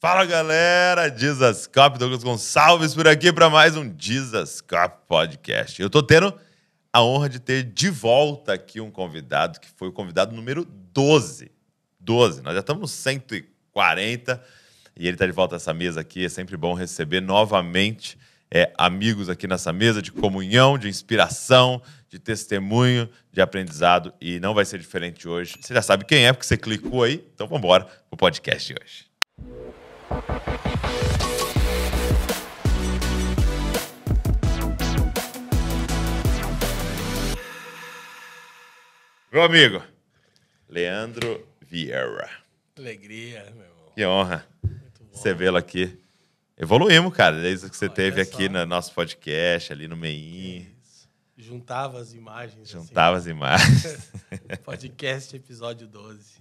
Fala galera, JesusCopy, Douglas Gonçalves por aqui para mais um JesusCopy Podcast. Eu tô tendo a honra de ter de volta aqui um convidado, que foi o convidado número 12. 12, nós já estamos no 140 e ele tá de volta a essa mesa aqui. É sempre bom receber novamente amigos aqui nessa mesa de comunhão, de inspiração, de testemunho, de aprendizado. E não vai ser diferente hoje. Você já sabe quem é, porque você clicou aí. Então vamos embora pro podcast de hoje. Meu amigo Leandro Vieira. Alegria, meu irmão. Que honra você vê-lo aqui. Evoluímos, cara, desde que você teve aqui no nosso podcast, ali no meinho. Juntava as imagens. Juntava assim, as imagens. Podcast episódio 12.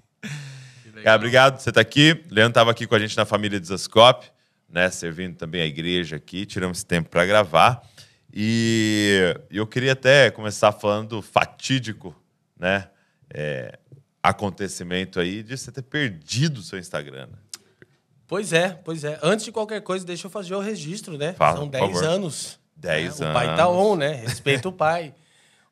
Cara, obrigado, você tá aqui. Leandro estava aqui com a gente na família de JesusCopy, né? Servindo também a igreja aqui, tiramos esse tempo para gravar. E eu queria até começar falando do fatídico, né? Acontecimento aí de você ter perdido o seu Instagram. Né? Pois é. Antes de qualquer coisa, deixa eu fazer o registro, né? Fala, são 10 anos. 10 anos. O pai tá on, né? Respeita o pai.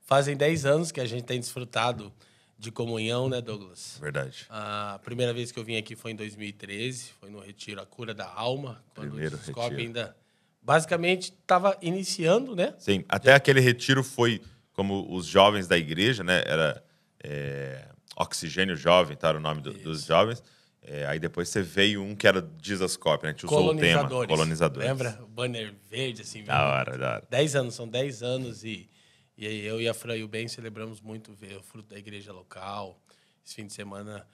Fazem 10 anos que a gente tem desfrutado de comunhão, né, Douglas? Verdade. A primeira vez que eu vim aqui foi em 2013, foi no retiro A Cura da Alma, quando primeiro o JesusCopy ainda basicamente estava iniciando, né? Sim, até aquele retiro foi como os jovens da igreja, né? Era Oxigênio Jovem, tá? Era o nome dos jovens. Aí depois você veio um que era JesusCopy, né? A gente usou o tema. Colonizadores. Lembra? O banner verde, assim. Da hora, da hora. 10 anos, são 10 anos e aí eu e a Fran e o Ben celebramos muito ver o fruto da igreja local. Esse fim de semana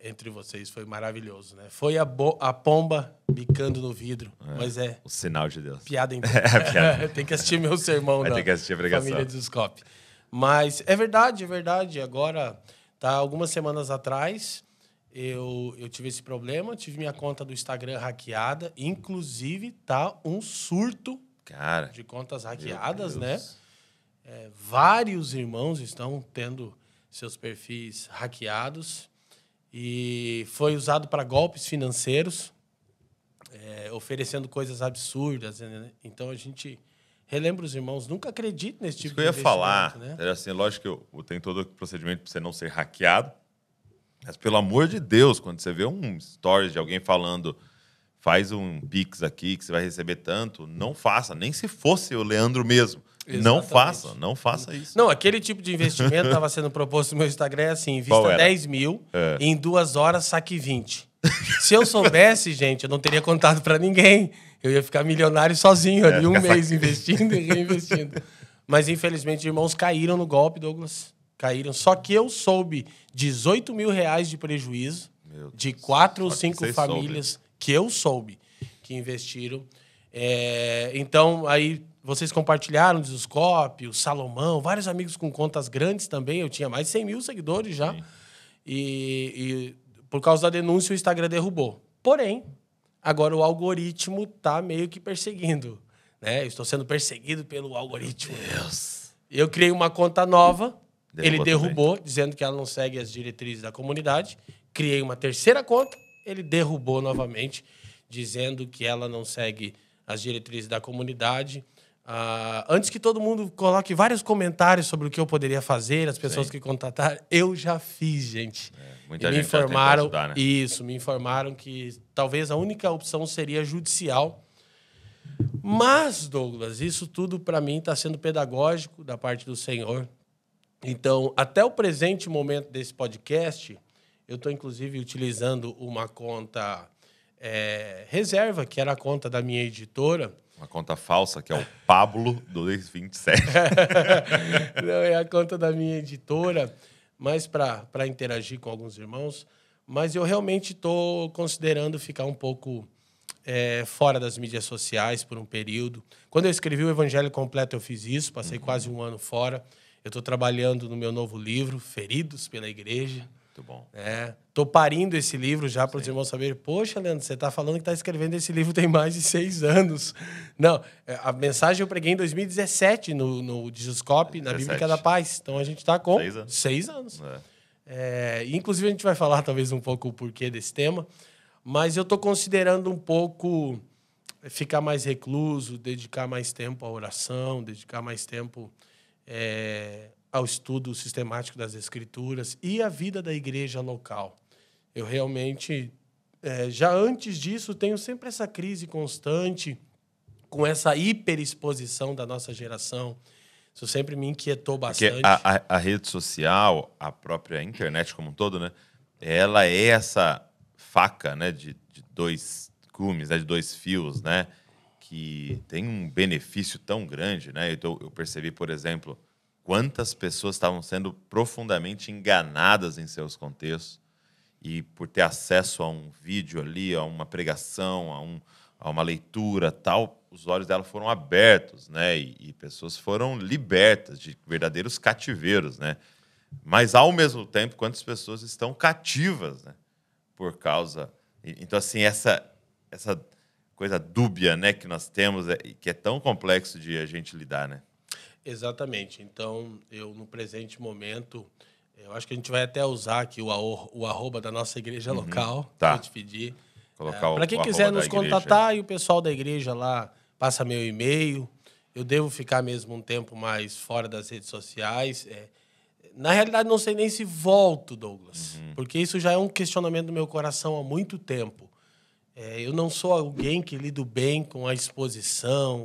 entre vocês foi maravilhoso, né? Foi a pomba bicando no vidro, mas o sinal de Deus. Piada então. Tem que assistir meu sermão da família de JesusCopy. Mas é verdade. Agora, tá, algumas semanas atrás, eu tive esse problema, tive minha conta do Instagram hackeada. Inclusive, tá um surto, cara, de contas hackeadas, né? Vários irmãos estão tendo seus perfis hackeados e foi usado para golpes financeiros, oferecendo coisas absurdas, né? Então a gente relembra os irmãos, nunca acredito nesse tipo de investimento. Eu ia falar, né? Assim, lógico que eu tenho todo o procedimento para você não ser hackeado, mas pelo amor de Deus, quando você vê um story de alguém falando faz um pix aqui que você vai receber tanto, não faça, nem se fosse o Leandro mesmo. Exatamente. Não faça isso. Não, aquele tipo de investimento estava sendo proposto no meu Instagram, é assim, invista 10 mil, e em 2 horas saque 20. Se eu soubesse, gente, eu não teria contado para ninguém. Eu ia ficar milionário sozinho ali, um mês investindo e reinvestindo. Mas, infelizmente, irmãos caíram no golpe, Douglas. Caíram. Só que eu soube 18 mil reais de prejuízo de 4 ou 5 famílias que eu soube que investiram. Então, aí vocês compartilharam o JesusCopy, o Salomão, vários amigos com contas grandes também. Eu tinha mais de 100 mil seguidores já. E por causa da denúncia, o Instagram derrubou. Porém, agora o algoritmo tá meio que perseguindo, né? Eu estou sendo perseguido pelo algoritmo. Meu Deus. Eu criei uma conta nova. Ele derrubou, dizendo que ela não segue as diretrizes da comunidade. Criei uma terceira conta. Ele derrubou novamente, dizendo que ela não segue as diretrizes da comunidade. Antes que todo mundo coloque vários comentários sobre o que eu poderia fazer, as pessoas que contrataram, eu já fiz, gente. Muita gente me informaram, ajudar, né? Isso, me informaram que talvez a única opção seria judicial. Mas, Douglas, isso tudo para mim está sendo pedagógico da parte do Senhor. Então, até o presente momento desse podcast, eu estou, inclusive, utilizando uma conta reserva, que era a conta da minha editora. Uma conta falsa, que é o Pablo 227. Não, é a conta da minha editora, mas para interagir com alguns irmãos. Mas eu realmente estou considerando ficar um pouco fora das mídias sociais por um período. Quando eu escrevi o Evangelho Completo, eu fiz isso, passei quase um ano fora. Eu estou trabalhando no meu novo livro, Feridos pela Igreja. Muito bom. Tô parindo esse livro já para os irmãos saberem. Poxa, Leandro, você está falando que está escrevendo esse livro tem mais de 6 anos. Não, a mensagem eu preguei em 2017 no JesusCopy, na Bíblia da Paz. Então a gente está com 6 anos. Inclusive a gente vai falar talvez um pouco o porquê desse tema. Mas eu estou considerando um pouco ficar mais recluso, dedicar mais tempo à oração, dedicar mais tempo ao estudo sistemático das Escrituras e à vida da igreja local. Eu realmente, já antes disso, tenho sempre essa crise constante com essa hiperexposição da nossa geração. Isso sempre me inquietou bastante. Porque a rede social, a própria internet como um todo, né? Ela é essa faca, né, de dois gumes, né, de dois fios, né? Que tem um benefício tão grande, né? Então, eu percebi, por exemplo, quantas pessoas estavam sendo profundamente enganadas em seus contextos e por ter acesso a um vídeo ali, a uma pregação, a uma leitura, tal, os olhos dela foram abertos, né? E pessoas foram libertas de verdadeiros cativeiros, né? Mas, ao mesmo tempo, quantas pessoas estão cativas, né? Por causa... Então, assim, essa coisa dúbia, né, que nós temos, que é tão complexo de a gente lidar, né? Exatamente. Então, eu, no presente momento... Eu acho que a gente vai até usar aqui o arroba da nossa igreja local. Tá. Vou te pedir. Para quem quiser nos contatar, e o pessoal da igreja lá passa meu e-mail. Eu devo ficar mesmo um tempo mais fora das redes sociais. Na realidade, não sei nem se volto, Douglas. Porque isso já é um questionamento do meu coração há muito tempo. Eu não sou alguém que lido bem com a exposição,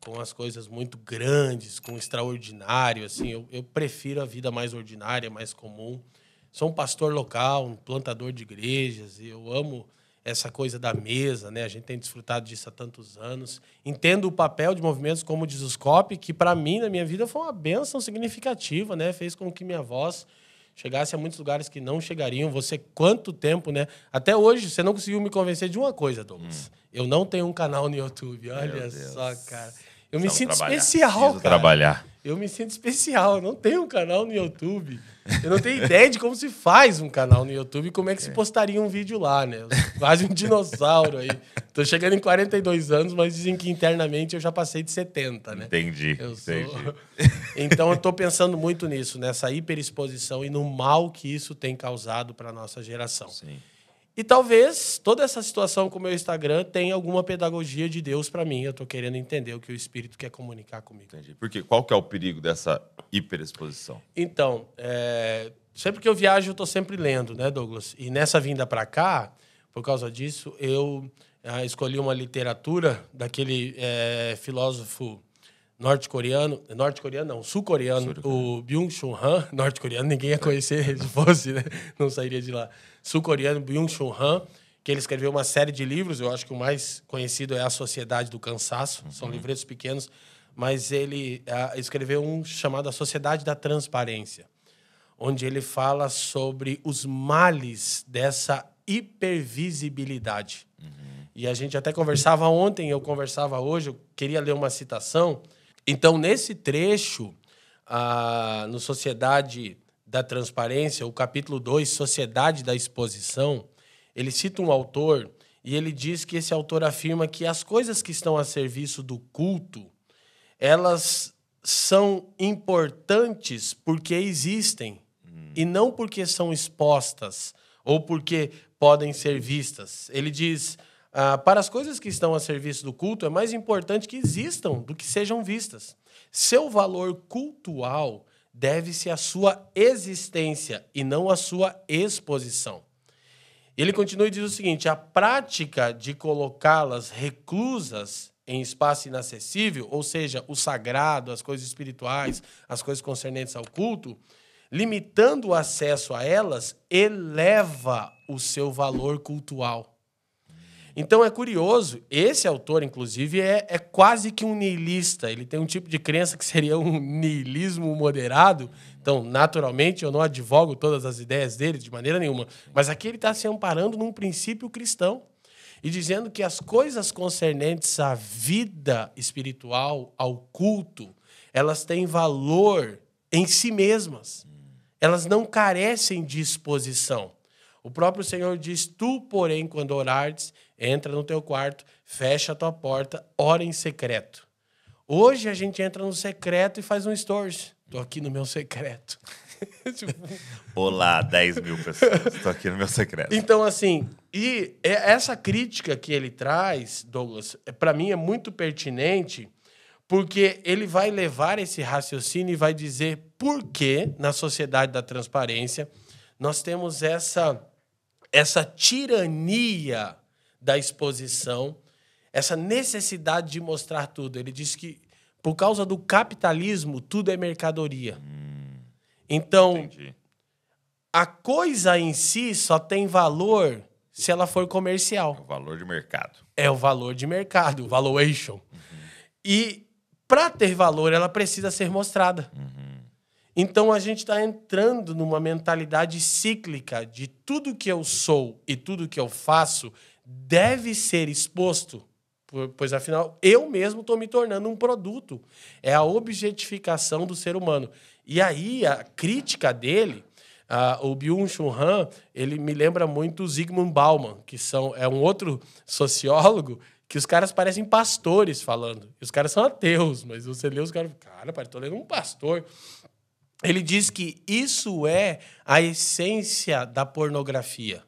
com as coisas muito grandes, com o extraordinário, assim, eu prefiro a vida mais ordinária, mais comum. Sou um pastor local, um plantador de igrejas, e eu amo essa coisa da mesa, né? A gente tem desfrutado disso há tantos anos. Entendo o papel de movimentos como o JesusCopy, que para mim, na minha vida, foi uma bênção significativa, né? Fez com que minha voz chegasse a muitos lugares que não chegariam. Você, quanto tempo, né? Até hoje, você não conseguiu me convencer de uma coisa, Douglas. Eu não tenho um canal no YouTube, olha só, cara. Eu me sinto especial, cara. Eu me sinto especial. Eu não tenho um canal no YouTube. Eu não tenho ideia de como se faz um canal no YouTube e como é que se postaria um vídeo lá, né? Eu sou quase um dinossauro aí. Tô chegando em 42 anos, mas dizem que internamente eu já passei de 70, né? Entendi. Entendi. Então, eu tô pensando muito nisso, nessa hiperexposição e no mal que isso tem causado para a nossa geração. Sim. E talvez toda essa situação com o meu Instagram tenha alguma pedagogia de Deus para mim. Eu estou querendo entender o que o Espírito quer comunicar comigo. Entendi. Porque qual que é o perigo dessa hiperexposição? Então, sempre que eu viajo, eu estou sempre lendo, né, Douglas? E nessa vinda para cá, por causa disso, eu escolhi uma literatura daquele filósofo norte-coreano... Norte-coreano não, sul-coreano. O Byung-Chul Han. Norte-coreano ninguém ia conhecer se fosse, né? Não sairia de lá. Sul-coreano Byung-Chul Han, que ele escreveu uma série de livros. Eu acho que o mais conhecido é A Sociedade do Cansaço. São livretos pequenos. Mas ele escreveu um chamado A Sociedade da Transparência, onde ele fala sobre os males dessa hipervisibilidade. E a gente até conversava ontem, eu conversava hoje, eu queria ler uma citação. Então, nesse trecho, no Sociedade da Transparência, o capítulo 2, Sociedade da Exposição, ele cita um autor e ele diz que esse autor afirma que as coisas que estão a serviço do culto, elas são importantes porque existem e não porque são expostas ou porque podem ser vistas. Ele diz... para as coisas que estão a serviço do culto, é mais importante que existam do que sejam vistas. Seu valor cultual deve-se à sua existência e não à sua exposição. Ele continua e diz o seguinte: a prática de colocá-las reclusas em espaço inacessível, ou seja, o sagrado, as coisas espirituais, as coisas concernentes ao culto, limitando o acesso a elas, eleva o seu valor cultual. Então, é curioso, esse autor, inclusive, é quase que um niilista. Ele tem um tipo de crença que seria um niilismo moderado. Então, naturalmente, eu não advogo todas as ideias dele de maneira nenhuma. Mas aqui ele está se amparando num princípio cristão e dizendo que as coisas concernentes à vida espiritual, ao culto, elas têm valor em si mesmas. Elas não carecem de exposição. O próprio Senhor diz: tu, porém, quando orares, entra no teu quarto, fecha a tua porta, ora em secreto. Hoje a gente entra no secreto e faz um stories. Tô aqui no meu secreto. Olá, 10 mil pessoas. Tô aqui no meu secreto. Então, assim, E essa crítica que ele traz, Douglas, para mim é muito pertinente, porque ele vai levar esse raciocínio e vai dizer por que, na sociedade da transparência, nós temos essa tirania da exposição, essa necessidade de mostrar tudo. Ele diz que, por causa do capitalismo, tudo é mercadoria. Então, entendi. A coisa em si só tem valor se ela for comercial. É o valor de mercado. É o valor de mercado, o valuation. Uhum. E, para ter valor, ela precisa ser mostrada. Uhum. Então, a gente está entrando numa mentalidade cíclica de tudo que eu sou e tudo que eu faço deve ser exposto, pois, afinal, eu mesmo estou me tornando um produto. É a objetificação do ser humano. E aí, a crítica dele... o Byung-Chul Han, ele me lembra muito o Zygmunt Bauman, que é um outro sociólogo, que os caras parecem pastores falando. Os caras são ateus, mas você lê os caras... Cara, estou lendo um pastor. Ele diz que isso é a essência da pornografia.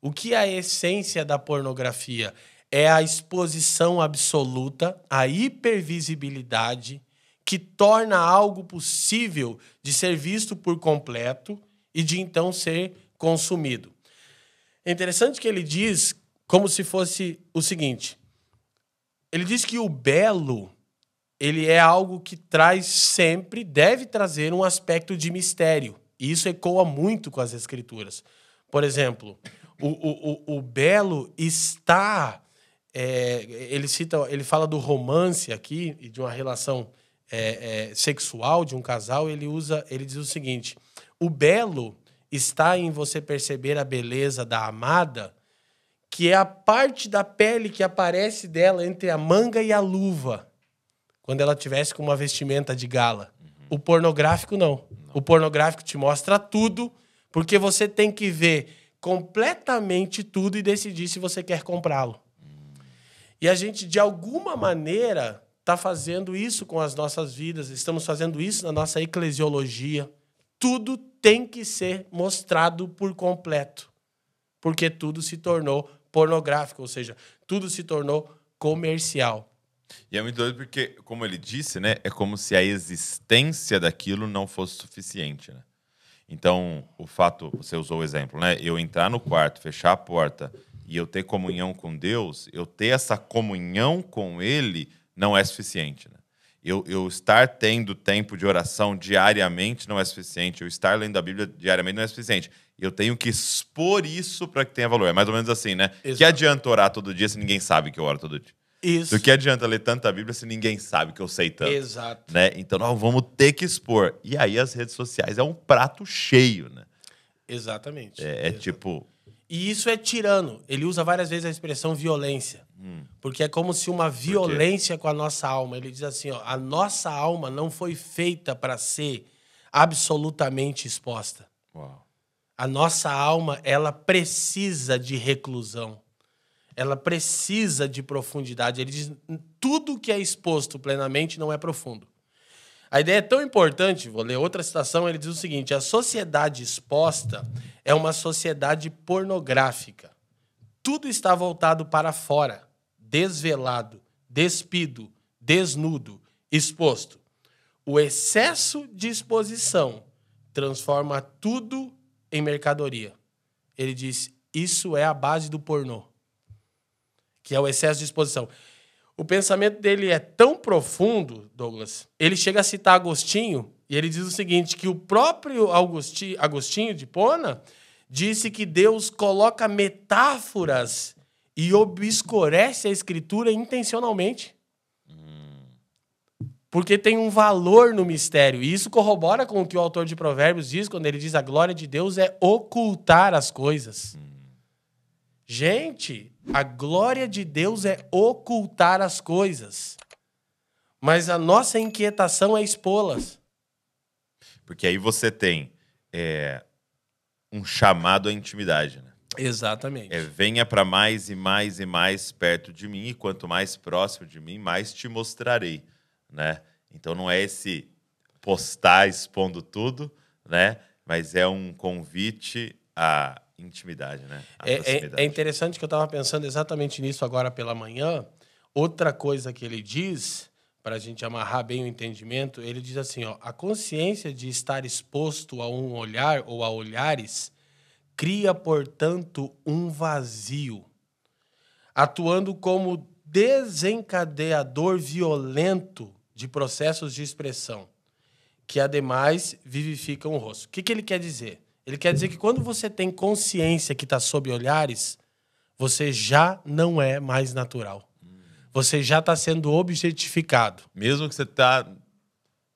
O que é a essência da pornografia? É a exposição absoluta, a hipervisibilidade, que torna algo possível de ser visto por completo... e de então ser consumido. É interessante que ele diz como se fosse o seguinte. Ele diz que o belo, ele é algo que traz sempre, deve trazer um aspecto de mistério. E isso ecoa muito com as escrituras. Por exemplo, o belo está... ele fala do romance aqui, e de uma relação sexual de um casal, ele diz o seguinte... O belo está em você perceber a beleza da amada, que é a parte da pele que aparece dela entre a manga e a luva, quando ela tivesse com uma vestimenta de gala. Uhum. O pornográfico, não. O pornográfico te mostra tudo, porque você tem que ver completamente tudo e decidir se você quer comprá-lo. E a gente, de alguma maneira, está fazendo isso com as nossas vidas, estamos fazendo isso na nossa eclesiologia. Tudo tem que ser mostrado por completo, porque tudo se tornou pornográfico, ou seja, tudo se tornou comercial. E é muito doido porque, como ele disse, né, é como se a existência daquilo não fosse suficiente, né? Então, o fato, você usou o exemplo, né? Eu entrar no quarto, fechar a porta e eu ter comunhão com Deus, eu ter essa comunhão com Ele não é suficiente, né? Eu estar tendo tempo de oração diariamente não é suficiente. Eu estar lendo a Bíblia diariamente não é suficiente. Eu tenho que expor isso para que tenha valor. É mais ou menos assim, né? Exato. Que adianta orar todo dia se ninguém sabe que eu oro todo dia? Isso. Do que adianta ler tanta Bíblia se ninguém sabe que eu sei tanto? Exato. Né? Então, nós vamos ter que expor. E aí, as redes sociais é um prato cheio, né? Exatamente. É tipo... E isso é tirano. Ele usa várias vezes a expressão violência. Porque é como se uma violência com a nossa alma. Ele diz assim, ó, a nossa alma não foi feita para ser absolutamente exposta. Uau. A nossa alma, ela precisa de reclusão. Ela precisa de profundidade. Ele diz, tudo que é exposto plenamente não é profundo. A ideia é tão importante, vou ler outra citação, ele diz o seguinte, a sociedade exposta é uma sociedade pornográfica. Tudo está voltado para fora, desvelado, despido, desnudo, exposto. O excesso de exposição transforma tudo em mercadoria. Ele diz, isso é a base do pornô, que é o excesso de exposição. O pensamento dele é tão profundo, Douglas, ele chega a citar Agostinho, e ele diz o seguinte, que o próprio Agostinho de Hipona disse que Deus coloca metáforas e obscurece a Escritura intencionalmente. Porque tem um valor no mistério. E isso corrobora com o que o autor de Provérbios diz, quando ele diz a glória de Deus é ocultar as coisas. Gente, a glória de Deus é ocultar as coisas. Mas a nossa inquietação é expô-las. Porque aí você tem um chamado à intimidade, né? Exatamente. Venha para mais e mais e mais perto de mim, e quanto mais próximo de mim, mais te mostrarei, né? Então não é esse postar expondo tudo, né? Mas é um convite a intimidade, né? É interessante que eu estava pensando exatamente nisso agora pela manhã. Outra coisa que ele diz, para a gente amarrar bem o entendimento, ele diz assim, ó, a consciência de estar exposto a um olhar ou a olhares cria, portanto, um vazio, atuando como desencadeador violento de processos de expressão, que, ademais, vivificam o rosto. O que, que ele quer dizer? Ele quer dizer que quando você tem consciência que está sob olhares, você já não é mais natural. Você já está sendo objetificado. Mesmo que você está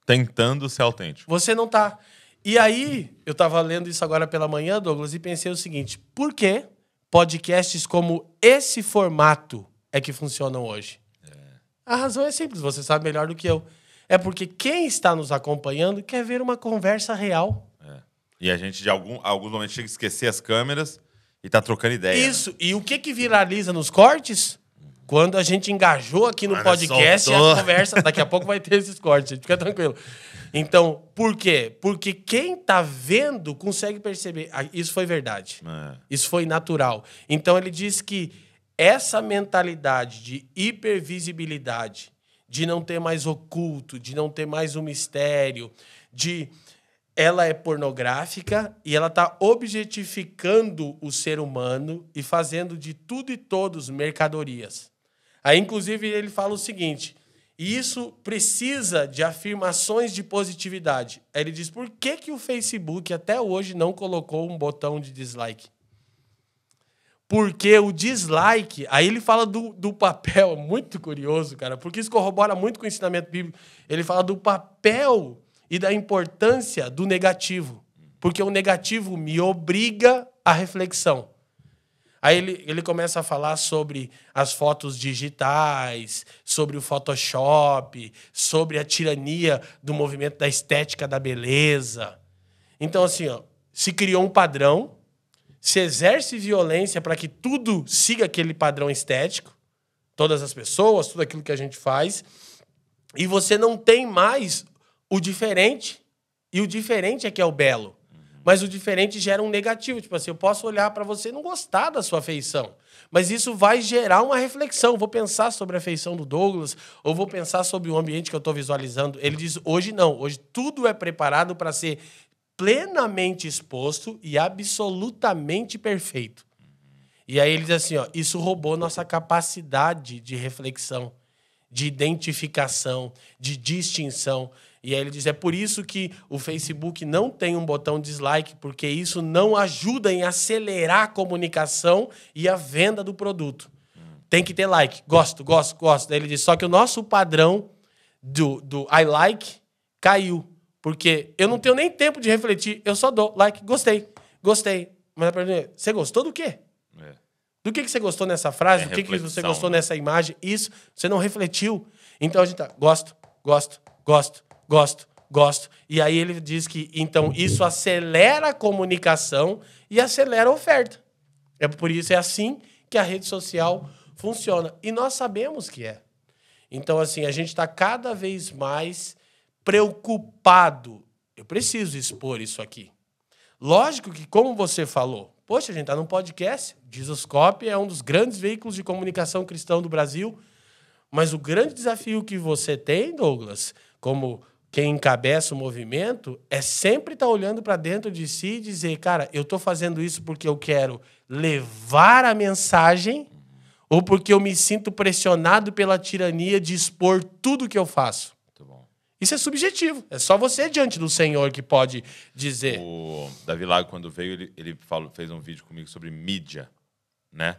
tentando ser autêntico. Você não está. E aí, eu estava lendo isso agora pela manhã, Douglas, e pensei o seguinte, por que podcasts como esse formato é que funcionam hoje? É. A razão é simples, você sabe melhor do que eu. É porque quem está nos acompanhando quer ver uma conversa real. É. E a gente, de alguns momentos, chega a esquecer as câmeras e está trocando ideia. Isso. Né? E o que, que viraliza nos cortes? Quando a gente engajou aqui no podcast, a conversa... Daqui a pouco vai ter esses cortes, fica tranquilo. Então, por quê? Porque quem está vendo consegue perceber. Ah, isso foi verdade. É. Isso foi natural. Então, ele diz que essa mentalidade de hipervisibilidade, de não ter mais oculto, de não ter mais um mistério, de... ela é pornográfica e ela está objetificando o ser humano e fazendo de tudo e todos mercadorias. Aí, inclusive, ele fala o seguinte, e isso precisa de afirmações de positividade. Aí ele diz, por que, que o Facebook até hoje não colocou um botão de dislike? Porque o dislike... Aí ele fala do papel, muito curioso, cara, porque isso corrobora muito com o ensinamento bíblico. Ele fala do papel e da importância do negativo, porque o negativo me obriga à reflexão. Aí ele começa a falar sobre as fotos digitais, sobre o Photoshop, sobre a tirania do movimento da estética da beleza. Então, assim, ó, se criou um padrão, se exerce violência para que tudo siga aquele padrão estético, todas as pessoas, tudo aquilo que a gente faz, e você não tem mais o diferente, e o diferente é que é o belo. Mas o diferente gera um negativo. Tipo assim, eu posso olhar para você e não gostar da sua feição. Mas isso vai gerar uma reflexão. Vou pensar sobre a feição do Douglas, ou vou pensar sobre o ambiente que eu estou visualizando. Ele diz, hoje não. Hoje tudo é preparado para ser plenamente exposto e absolutamente perfeito. E aí ele diz assim, ó, isso roubou nossa capacidade de reflexão, de identificação, de distinção. E aí ele diz, é por isso que o Facebook não tem um botão dislike, porque isso não ajuda em acelerar a comunicação e a venda do produto. Tem que ter like. Gosto, gosto, gosto. Daí ele diz, só que o nosso padrão do I like caiu, porque eu não tenho nem tempo de refletir, eu só dou like. Gostei, gostei. Mas a pergunta é, você gostou do quê? É. Do que você gostou nessa frase? Do que você gostou nessa imagem? Isso, você não refletiu. Então a gente tá, gosto, gosto, gosto. Gosto, gosto. E aí ele diz que, então, isso acelera a comunicação e acelera a oferta. É por isso, é assim que a rede social funciona. E nós sabemos que é. Então, assim, a gente está cada vez mais preocupado. Eu preciso expor isso aqui. Lógico que, como você falou, poxa, a gente está num podcast, JesusCopy é um dos grandes veículos de comunicação cristã do Brasil, mas o grande desafio que você tem, Douglas, como quem encabeça o movimento, é sempre estar olhando para dentro de si e dizer, cara, eu estou fazendo isso porque eu quero levar a mensagem ou porque eu me sinto pressionado pela tirania de expor tudo que eu faço. Muito bom. Isso é subjetivo. É só você diante do Senhor que pode dizer. O Davi Lago, quando veio, ele falou, fez um vídeo comigo sobre mídia, né?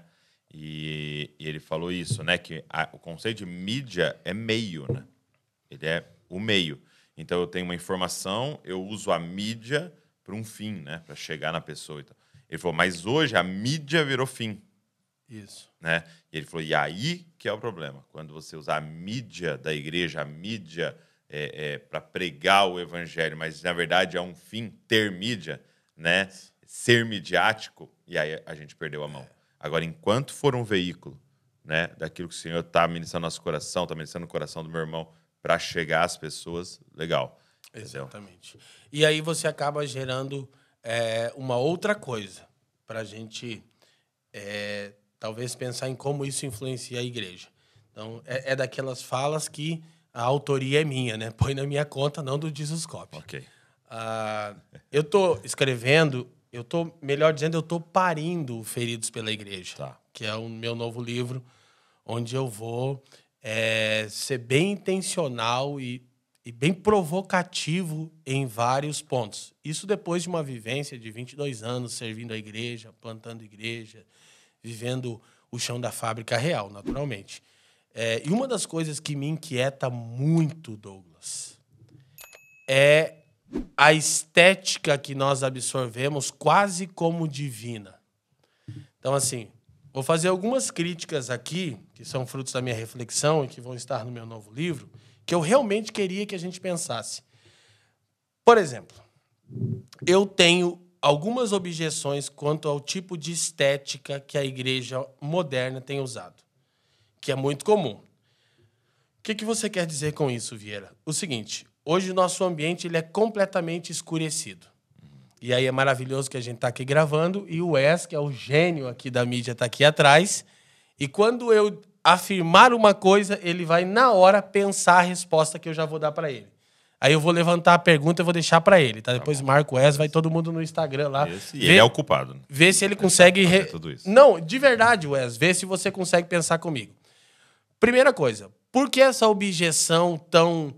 E ele falou isso, né? Que o conceito de mídia é meio, né? Ele é o meio. Então, eu tenho uma informação, eu uso a mídia para um fim, né? Para chegar na pessoa e tal. Ele falou, mas hoje a mídia virou fim. Isso. Né? E ele falou, e aí que é o problema. Quando você usar a mídia da igreja, a mídia para pregar o evangelho, mas, na verdade, é um fim, ter mídia, né? Ser midiático, e aí a gente perdeu a mão. Agora, enquanto for um veículo, né? Daquilo que o Senhor está ministrando no nosso coração, está ministrando no coração do meu irmão, para chegar às pessoas, legal. Exatamente. Entendeu? E aí você acaba gerando uma outra coisa. para a gente talvez pensar em como isso influencia a igreja. Então, é daquelas falas que a autoria é minha, né? Põe na minha conta, não do JesusCopy. Ok. Eu estou escrevendo, melhor dizendo, eu estou parindo Feridos pela Igreja, tá, que é o meu novo livro, onde eu vou ser bem intencional e bem provocativo em vários pontos. Isso depois de uma vivência de 22 anos servindo a igreja, plantando igreja, vivendo o chão da fábrica real, naturalmente. E uma das coisas que me inquieta muito, Douglas, é a estética que nós absorvemos quase como divina. Então, assim, vou fazer algumas críticas aqui, que são frutos da minha reflexão e que vão estar no meu novo livro, que eu realmente queria que a gente pensasse. Por exemplo, eu tenho algumas objeções quanto ao tipo de estética que a igreja moderna tem usado, que é muito comum. O que você quer dizer com isso, Vieira? O seguinte, hoje o nosso ambiente ele é completamente escurecido. E aí é maravilhoso que a gente está aqui gravando e o Wes, que é o gênio aqui da mídia, está aqui atrás. E quando eu afirmar uma coisa, ele vai, na hora, pensar a resposta que eu já vou dar para ele. Aí eu vou levantar a pergunta e vou deixar para ele, tá? Depois Marco Wes, vai todo mundo no Instagram lá. Esse, e ele é o culpado. Vê se ele consegue... Tudo isso. Não, de verdade, Wes, vê se você consegue pensar comigo. Primeira coisa, por que essa objeção tão...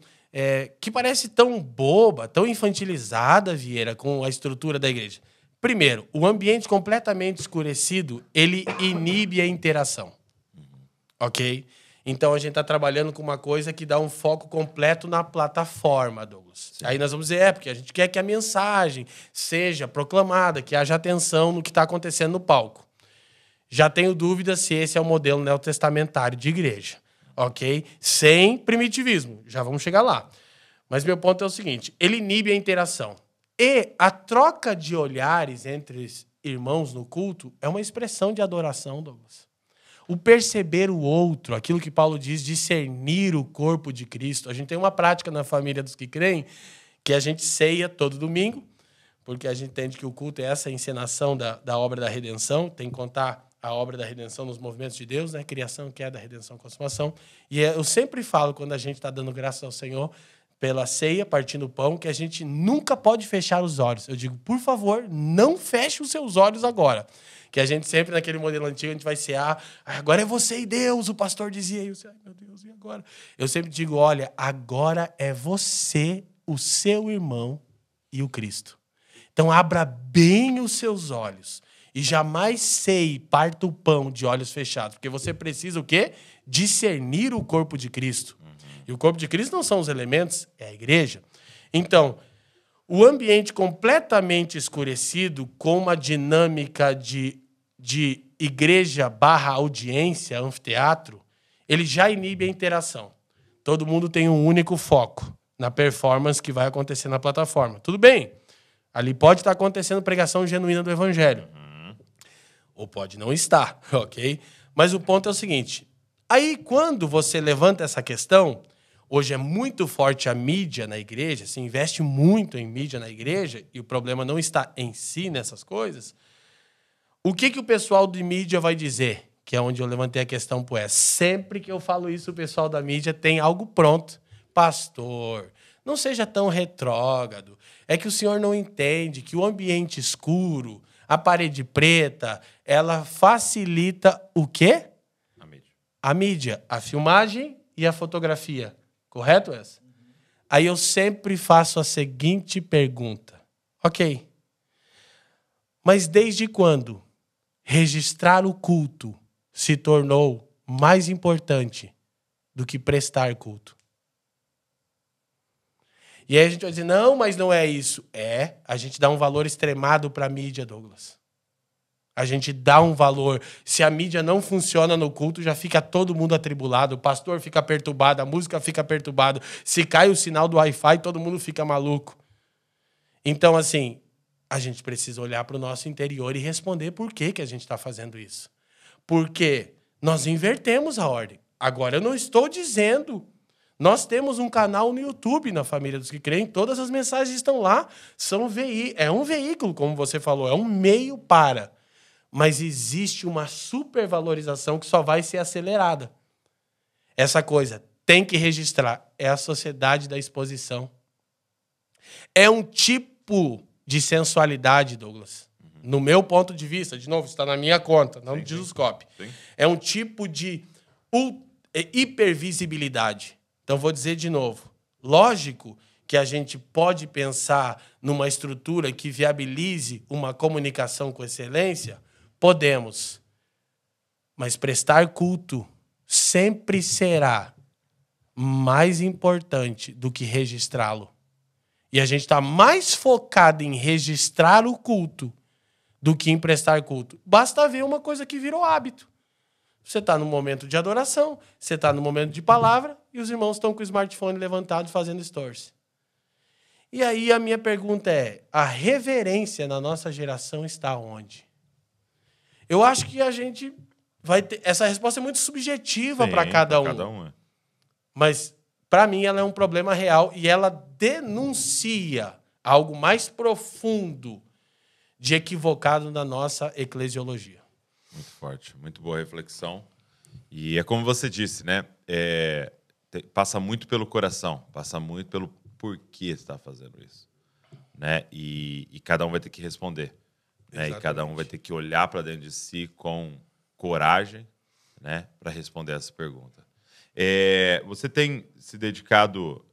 que parece tão boba, tão infantilizada, Vieira, com a estrutura da igreja? Primeiro, o ambiente completamente escurecido, ele inibe a interação. Ok? Então, a gente está trabalhando com uma coisa que dá um foco completo na plataforma, Douglas. Sim. Aí nós vamos dizer, porque a gente quer que a mensagem seja proclamada, que haja atenção no que está acontecendo no palco. Já tenho dúvida se esse é o modelo neotestamentário de igreja. Ok? Sem primitivismo. Já vamos chegar lá. Mas meu ponto é o seguinte, ele inibe a interação. E a troca de olhares entre os irmãos no culto é uma expressão de adoração, Douglas. O perceber o outro, aquilo que Paulo diz, discernir o corpo de Cristo. A gente tem uma prática na Família dos Que Creem, que a gente ceia todo domingo, porque a gente entende que o culto é essa encenação da obra da redenção, tem que contar a obra da redenção nos movimentos de Deus, né? Criação, queda, redenção, consumação. E eu sempre falo, quando a gente está dando graças ao Senhor pela ceia, partindo o pão, que a gente nunca pode fechar os olhos. Eu digo, por favor, não feche os seus olhos agora. Que a gente sempre, naquele modelo antigo, a gente vai cear, agora é você e Deus, o pastor dizia. E eu disse, ai meu Deus, e agora? Eu sempre digo, olha, agora é você, o seu irmão e o Cristo. Então abra bem os seus olhos e jamais ceie, parta o pão de olhos fechados, porque você precisa o quê? Discernir o corpo de Cristo. E o corpo de Cristo não são os elementos, é a igreja. Então, o ambiente completamente escurecido com uma dinâmica de igreja / audiência, anfiteatro, ele já inibe a interação. Todo mundo tem um único foco na performance que vai acontecer na plataforma. Tudo bem, ali pode estar acontecendo pregação genuína do evangelho. Ou pode não estar, ok? Mas o ponto é o seguinte, aí quando você levanta essa questão... Hoje é muito forte a mídia na igreja, se investe muito em mídia na igreja, e o problema não está em si nessas coisas. O que o pessoal de mídia vai dizer? Que é onde eu levantei a questão, pois sempre que eu falo isso, o pessoal da mídia tem algo pronto. Pastor, não seja tão retrógrado. É que o senhor não entende que o ambiente escuro, a parede preta, ela facilita o quê? A mídia. A mídia, a filmagem e a fotografia. Correto, Wes? Aí eu sempre faço a seguinte pergunta. Ok. Mas desde quando registrar o culto se tornou mais importante do que prestar culto? E aí a gente vai dizer, não, mas não é isso. É, a gente dá um valor extremado para a mídia, Douglas. A gente dá um valor. Se a mídia não funciona no culto, já fica todo mundo atribulado. O pastor fica perturbado, a música fica perturbada. Se cai o sinal do Wi-Fi, todo mundo fica maluco. Então, assim, a gente precisa olhar para o nosso interior e responder por que a gente está fazendo isso. Porque nós invertemos a ordem. Agora, eu não estou dizendo... Nós temos um canal no YouTube, na Família dos Que Creem, todas as mensagens estão lá. É um veículo, como você falou, é um meio para... Mas existe uma supervalorização que só vai ser acelerada. Essa coisa tem que registrar. É a sociedade da exposição. É um tipo de sensualidade, Douglas. No meu ponto de vista, de novo, está na minha conta, não no JesusCopy. É um tipo de hipervisibilidade. Então, vou dizer de novo. Lógico que a gente pode pensar numa estrutura que viabilize uma comunicação com excelência. Podemos. Mas prestar culto sempre será mais importante do que registrá-lo. E a gente está mais focado em registrar o culto do que em prestar culto. Basta ver uma coisa que virou hábito. Você está no momento de adoração, você está no momento de palavra, e os irmãos estão com o smartphone levantado fazendo stories. E aí a minha pergunta é, a reverência na nossa geração está onde? Eu acho que a gente vai ter... Essa resposta é muito subjetiva para cada um. Mas, para mim, ela é um problema real e ela denuncia algo mais profundo de equivocado na nossa eclesiologia. Muito forte, muito boa reflexão. E é como você disse, né? Passa muito pelo coração, passa muito pelo porquê está fazendo isso, né? E cada um vai ter que responder, né? E cada um vai ter que olhar para dentro de si com coragem, né? Para responder essa pergunta. Você tem se dedicado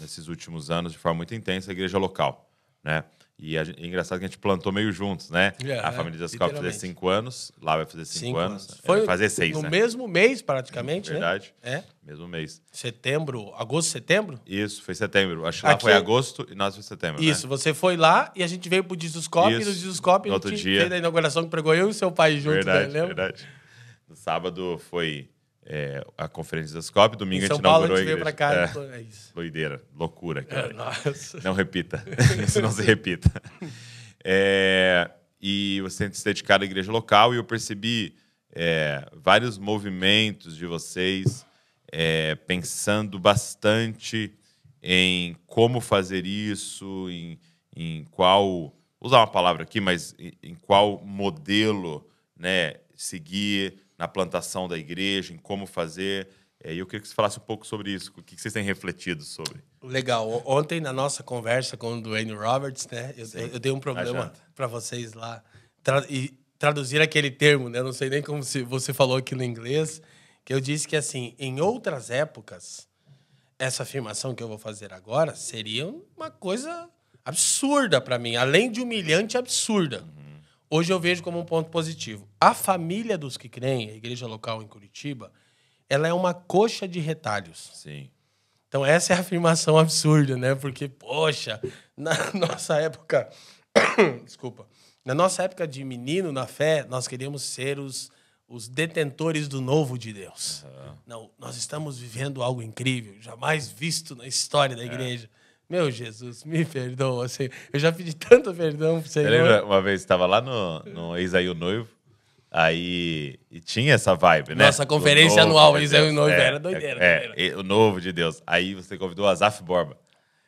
nesses últimos anos de forma muito intensa à igreja local, né? E é engraçado que a gente plantou meio juntos, né? A família dos vai fazer 5 anos, lá vai fazer 5 anos. Vai fazer 6, né? No mesmo mês, praticamente, verdade, né? Verdade. Mesmo mês. Setembro, agosto, setembro? Isso, foi setembro. Acho que lá foi agosto e nós foi setembro, isso, né? Você foi lá e a gente veio pro JesusCopy, e no JesusCopy no outro dia da inauguração que pregou eu e seu pai juntos, verdade, né? Verdade. No sábado foi a conferência da JesusCopy, domingo a gente inaugurou a igreja. Em São Paulo a gente veio pra cá. É isso. Doideira, loucura, cara. Nossa. Não repita, isso não se repita. E você tem se dedicado à igreja local e eu percebi vários movimentos de vocês pensando bastante em como fazer isso, em qual... Vou usar uma palavra aqui, mas em qual modelo, né, seguir... na plantação da igreja, em como fazer. Eu queria que você falasse um pouco sobre isso. O que vocês têm refletido sobre? Legal. Ontem, na nossa conversa com o Dwayne Roberts, né, eu dei um problema para vocês lá. Traduzir aquele termo, né? Eu não sei nem como você falou aqui no inglês. Que eu disse que, assim, em outras épocas, essa afirmação que eu vou fazer agora seria uma coisa absurda para mim. Além de humilhante, absurda. Hoje eu vejo como um ponto positivo. A família dos que creem, a igreja local em Curitiba, ela é uma coxa de retalhos. Sim. Então, essa é a afirmação absurda, né? Porque, poxa, na nossa época... Desculpa. Na nossa época de menino, na fé, nós queríamos ser os detentores do novo de Deus. Uhum. Não, nós estamos vivendo algo incrível, jamais visto na história da igreja. Meu Jesus, me perdoa, Senhor. Eu já pedi tanto perdão para o Senhor. Eu lembro uma vez, estava lá no Eis aí o Noivo, aí e tinha essa vibe, né? Nossa conferência anual, Eis aí o Noivo, era doideira. O novo de Deus. Aí você convidou o Azaf Borba.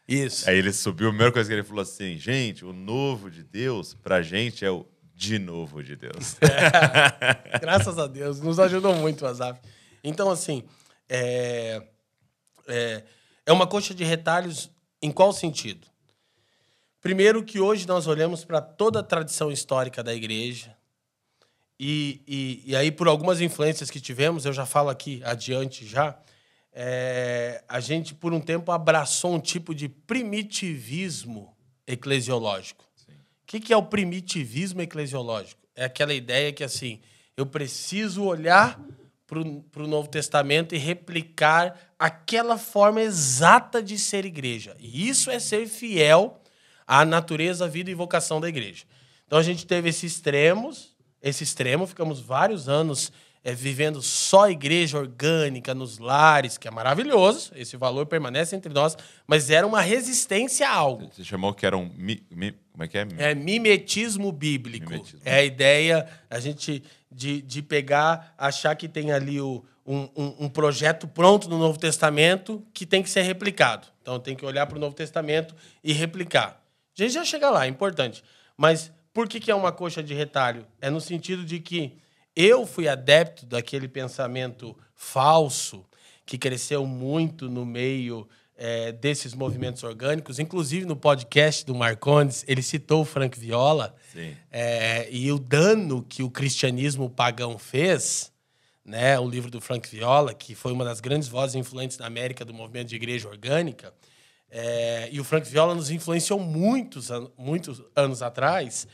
Isso. Aí ele subiu, a primeira coisa que ele falou assim, gente, o novo de Deus, pra gente, é o de novo de Deus. Graças a Deus, nos ajudou muito o Azaf. Então, assim, é uma coxa de retalhos. Em qual sentido? Primeiro que hoje nós olhamos para toda a tradição histórica da igreja e aí por algumas influências que tivemos, eu já falo aqui adiante já, a gente por um tempo abraçou um tipo de primitivismo eclesiológico. Sim. O que é o primitivismo eclesiológico? É aquela ideia que assim, eu preciso olhar para o Novo Testamento e replicar aquela forma exata de ser igreja. E isso é ser fiel à natureza, vida e vocação da igreja. Então, a gente teve esse extremo, ficamos vários anos vivendo só igreja orgânica nos lares, que é maravilhoso, esse valor permanece entre nós, mas era uma resistência a algo. Você chamou que era um... como é que é? Mimetismo bíblico. Mimetismo. É a ideia, a gente... De pegar, achar que tem ali um projeto pronto no Novo Testamento que tem que ser replicado. Então, tem que olhar para o Novo Testamento e replicar. A gente já chega lá, é importante. Mas Por que que é uma coxa de retalho? É no sentido de que eu fui adepto daquele pensamento falso que cresceu muito no meio desses movimentos orgânicos. Inclusive, no podcast do Marcondes, ele citou o Frank Viola. Sim. E o dano que o cristianismo pagão fez, né, o livro do Frank Viola, que foi uma das grandes vozes influentes na América do movimento de igreja orgânica. E o Frank Viola nos influenciou muitos anos atrás.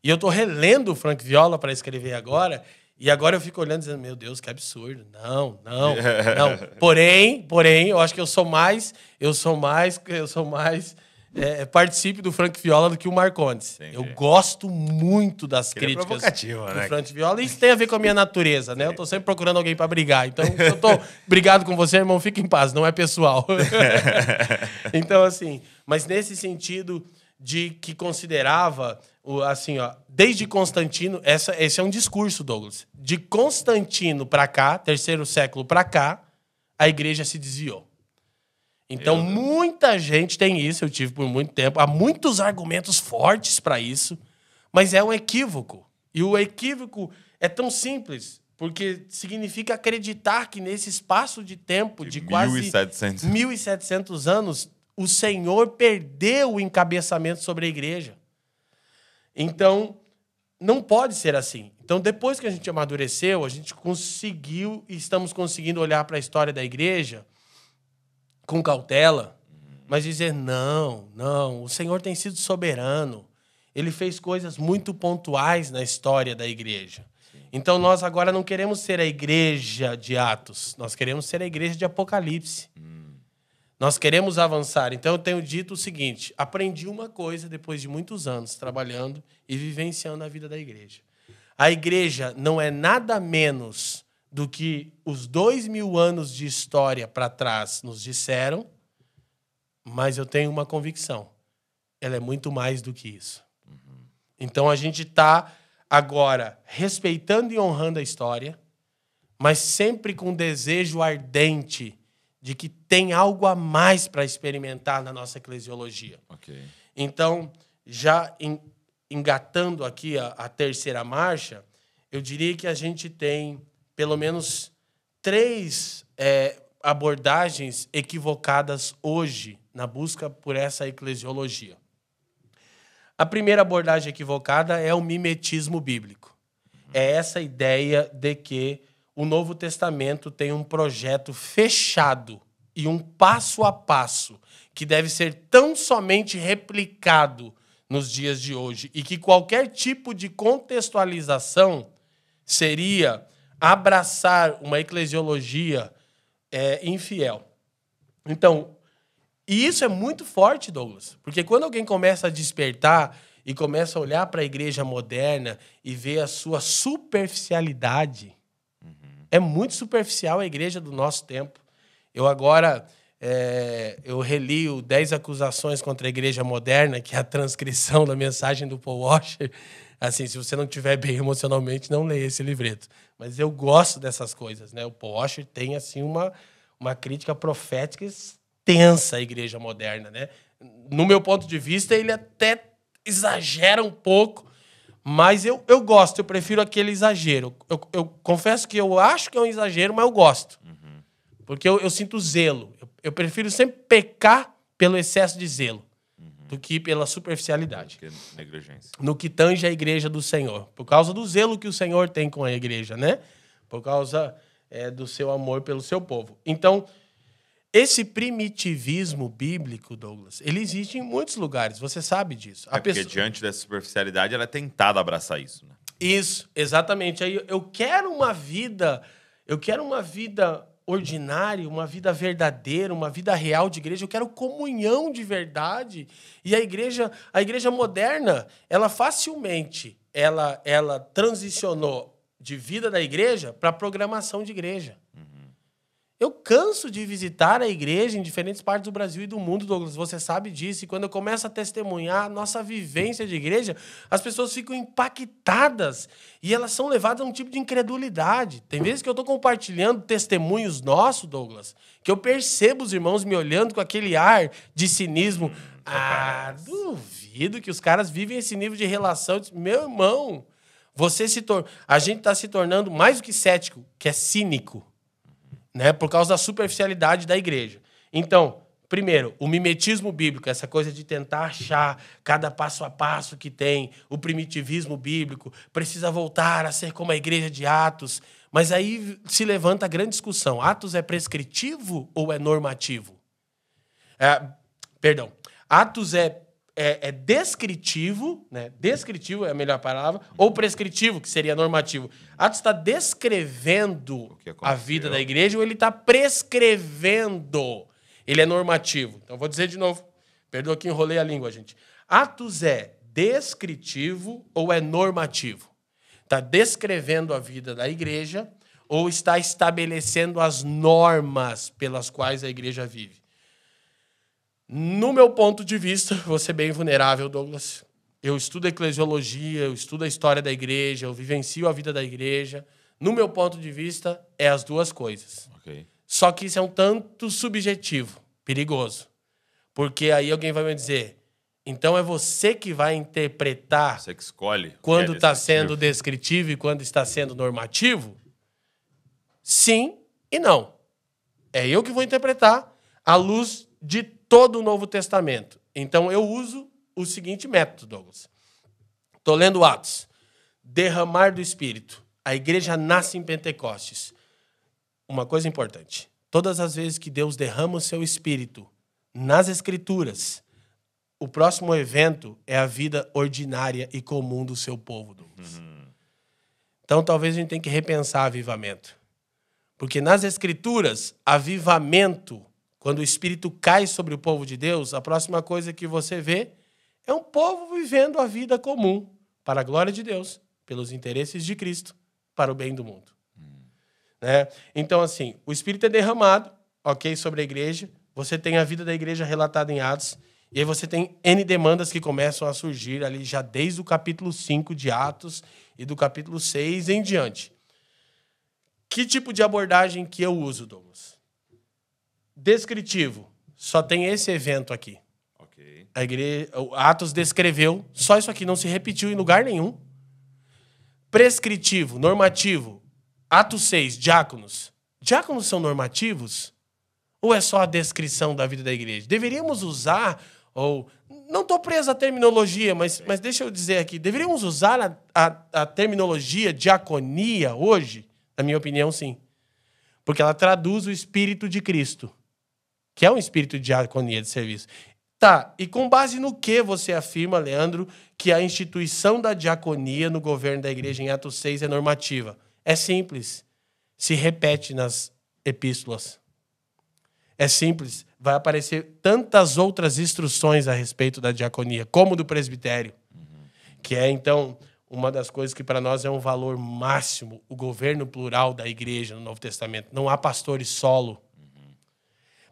E eu estou relendo o Frank Viola para escrever agora. E agora eu fico olhando e dizendo, meu Deus, que absurdo. Não. Porém, eu acho que eu sou mais participe do Frank Viola do que o Marcondes. Entendi. Eu gosto muito das críticas do Frank Viola. E isso tem a ver com a minha natureza, né? Eu tô sempre procurando alguém para brigar. Então, eu tô brigado com você, irmão, fica em paz, não é pessoal. Então, assim, mas nesse sentido de que considerava, assim, ó, desde Constantino, esse é um discurso, Douglas. De Constantino para cá, terceiro século para cá, a igreja se desviou. Então, muita gente tem isso, eu tive por muito tempo. Há muitos argumentos fortes para isso, mas é um equívoco. E o equívoco é tão simples, porque significa acreditar que nesse espaço de tempo de quase 1700 anos, o Senhor perdeu o encabeçamento sobre a igreja. Então, não pode ser assim. Então, depois que a gente amadureceu, a gente conseguiu e estamos conseguindo olhar para a história da igreja com cautela, mas dizer, não, o Senhor tem sido soberano. Ele fez coisas muito pontuais na história da igreja. Então, nós agora não queremos ser a igreja de Atos, nós queremos ser a igreja de Apocalipse. Nós queremos avançar. Então, eu tenho dito o seguinte, aprendi uma coisa depois de muitos anos trabalhando e vivenciando a vida da igreja. A igreja não é nada menos do que os 2000 anos de história para trás nos disseram, mas eu tenho uma convicção. Ela é muito mais do que isso. Então, a gente está agora respeitando e honrando a história, mas sempre com um desejo ardente de que tem algo a mais para experimentar na nossa eclesiologia. Okay. Então, já engatando aqui a terceira marcha, eu diria que a gente tem pelo menos 3 abordagens equivocadas hoje na busca por essa eclesiologia. A primeira abordagem equivocada é o mimetismo bíblico. É essa ideia de que o Novo Testamento tem um projeto fechado e um passo a passo que deve ser tão somente replicado nos dias de hoje e que qualquer tipo de contextualização seria abraçar uma eclesiologia infiel. Então, e isso é muito forte, Douglas, porque quando alguém começa a despertar e começa a olhar para a igreja moderna e ver a sua superficialidade... É muito superficial a igreja do nosso tempo. Eu agora eu reli o 10 acusações contra a igreja moderna, que é a transcrição da mensagem do Paul Washer. Assim, se você não estiver bem emocionalmente, não leia esse livreto. Mas eu gosto dessas coisas, né? O Paul Washer tem assim uma crítica profética extensa à igreja moderna, né? No meu ponto de vista, ele até exagera um pouco. Mas eu gosto, eu prefiro aquele exagero. Eu confesso que eu acho que é um exagero, mas eu gosto. Porque eu sinto zelo. Eu prefiro sempre pecar pelo excesso de zelo do que pela superficialidade. Negligência. No que tange a igreja do Senhor. Por causa do zelo que o Senhor tem com a igreja, né? Por causa do seu amor pelo seu povo. Então, esse primitivismo bíblico, Douglas, ele existe em muitos lugares, você sabe disso. Porque diante dessa superficialidade, ela é tentada a abraçar isso, né? Isso, exatamente. Aí eu quero uma vida ordinária, uma vida verdadeira, uma vida real de igreja, eu quero comunhão de verdade. E a igreja moderna, ela facilmente ela transicionou de vida da igreja para programação de igreja. Eu canso de visitar a igreja em diferentes partes do Brasil e do mundo, Douglas. Você sabe disso. E quando eu começo a testemunhar a nossa vivência de igreja, as pessoas ficam impactadas e elas são levadas a um tipo de incredulidade. Tem vezes que eu estou compartilhando testemunhos nossos, Douglas, que eu percebo os irmãos me olhando com aquele ar de cinismo. Ah, duvido que os caras vivem esse nível de relação. Meu irmão, você se torna... A gente está se tornando mais do que cético, que é cínico. Né, por causa da superficialidade da igreja. Então, primeiro, o mimetismo bíblico, essa coisa de tentar achar cada passo a passo que tem, o primitivismo bíblico, precisa voltar a ser como a igreja de Atos. Mas aí se levanta a grande discussão. Atos é prescritivo ou é normativo? Perdão. Atos é descritivo, né? Descritivo é a melhor palavra, ou prescritivo, que seria normativo. Atos está descrevendo a vida da igreja ou ele está prescrevendo? Ele é normativo. Então, vou dizer de novo. Perdoa que enrolei a língua, gente. Atos é descritivo ou é normativo? Está descrevendo a vida da igreja ou está estabelecendo as normas pelas quais a igreja vive? No meu ponto de vista, vou ser bem vulnerável, Douglas. Eu estudo a eclesiologia, eu estudo a história da igreja, eu vivencio a vida da igreja. No meu ponto de vista, é as duas coisas. Okay. Só que isso é um tanto subjetivo, perigoso. Porque aí alguém vai me dizer, então é você que vai interpretar... Você que escolhe. Quando está sendo descritivo e quando está sendo normativo? Sim e não. É eu que vou interpretar à luz de todo o Novo Testamento. Então, eu uso o seguinte método, Douglas. Estou lendo Atos. Derramar do Espírito. A igreja nasce em Pentecostes. Uma coisa importante. Todas as vezes que Deus derrama o seu Espírito nas Escrituras, o próximo evento é a vida ordinária e comum do seu povo, Douglas. Então, talvez a gente tenha que repensar avivamento. Porque nas Escrituras, avivamento... Quando o Espírito cai sobre o povo de Deus, a próxima coisa que você vê é um povo vivendo a vida comum, para a glória de Deus, pelos interesses de Cristo, para o bem do mundo. Né? Então, assim, o Espírito é derramado, ok, sobre a igreja, você tem a vida da igreja relatada em Atos, e aí você tem N demandas que começam a surgir ali já desde o capítulo 5 de Atos e do capítulo 6 em diante. Que tipo de abordagem que eu uso, Douglas? Descritivo. Só tem esse evento aqui. Okay. A igreja, Atos descreveu. Só isso aqui não se repetiu em lugar nenhum. Prescritivo, normativo. Atos 6, diáconos. Diáconos são normativos? Ou é só a descrição da vida da igreja? Deveríamos usar, ou... Não estou preso à terminologia, mas deixa eu dizer aqui. Deveríamos usar a terminologia diaconia hoje? Na minha opinião, sim. Porque ela traduz o Espírito de Cristo, que é um espírito de diaconia, de serviço. Tá, e com base no que você afirma, Leandro, que a instituição da diaconia no governo da igreja em Atos 6 é normativa? É simples. Se repete nas epístolas. É simples. Vai aparecer tantas outras instruções a respeito da diaconia, como do presbitério, que é, então... Uma das coisas que para nós é um valor máximo, o governo plural da igreja no Novo Testamento. Não há pastores solo.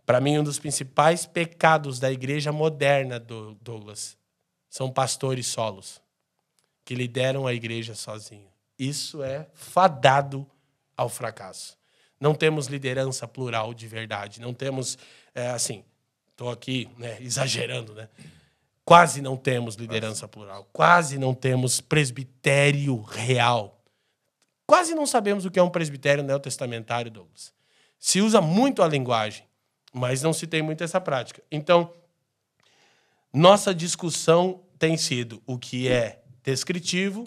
Para mim, um dos principais pecados da igreja moderna, Douglas, são pastores solos, que lideram a igreja sozinho. Isso é fadado ao fracasso. Não temos liderança plural de verdade. Não temos, assim, estou aqui exagerando, né? Quase não temos liderança plural. Quase não temos presbitério real. Quase não sabemos o que é um presbitério neotestamentário, Douglas. Se usa muito a linguagem, mas não se tem muito essa prática. Então, nossa discussão tem sido o que é descritivo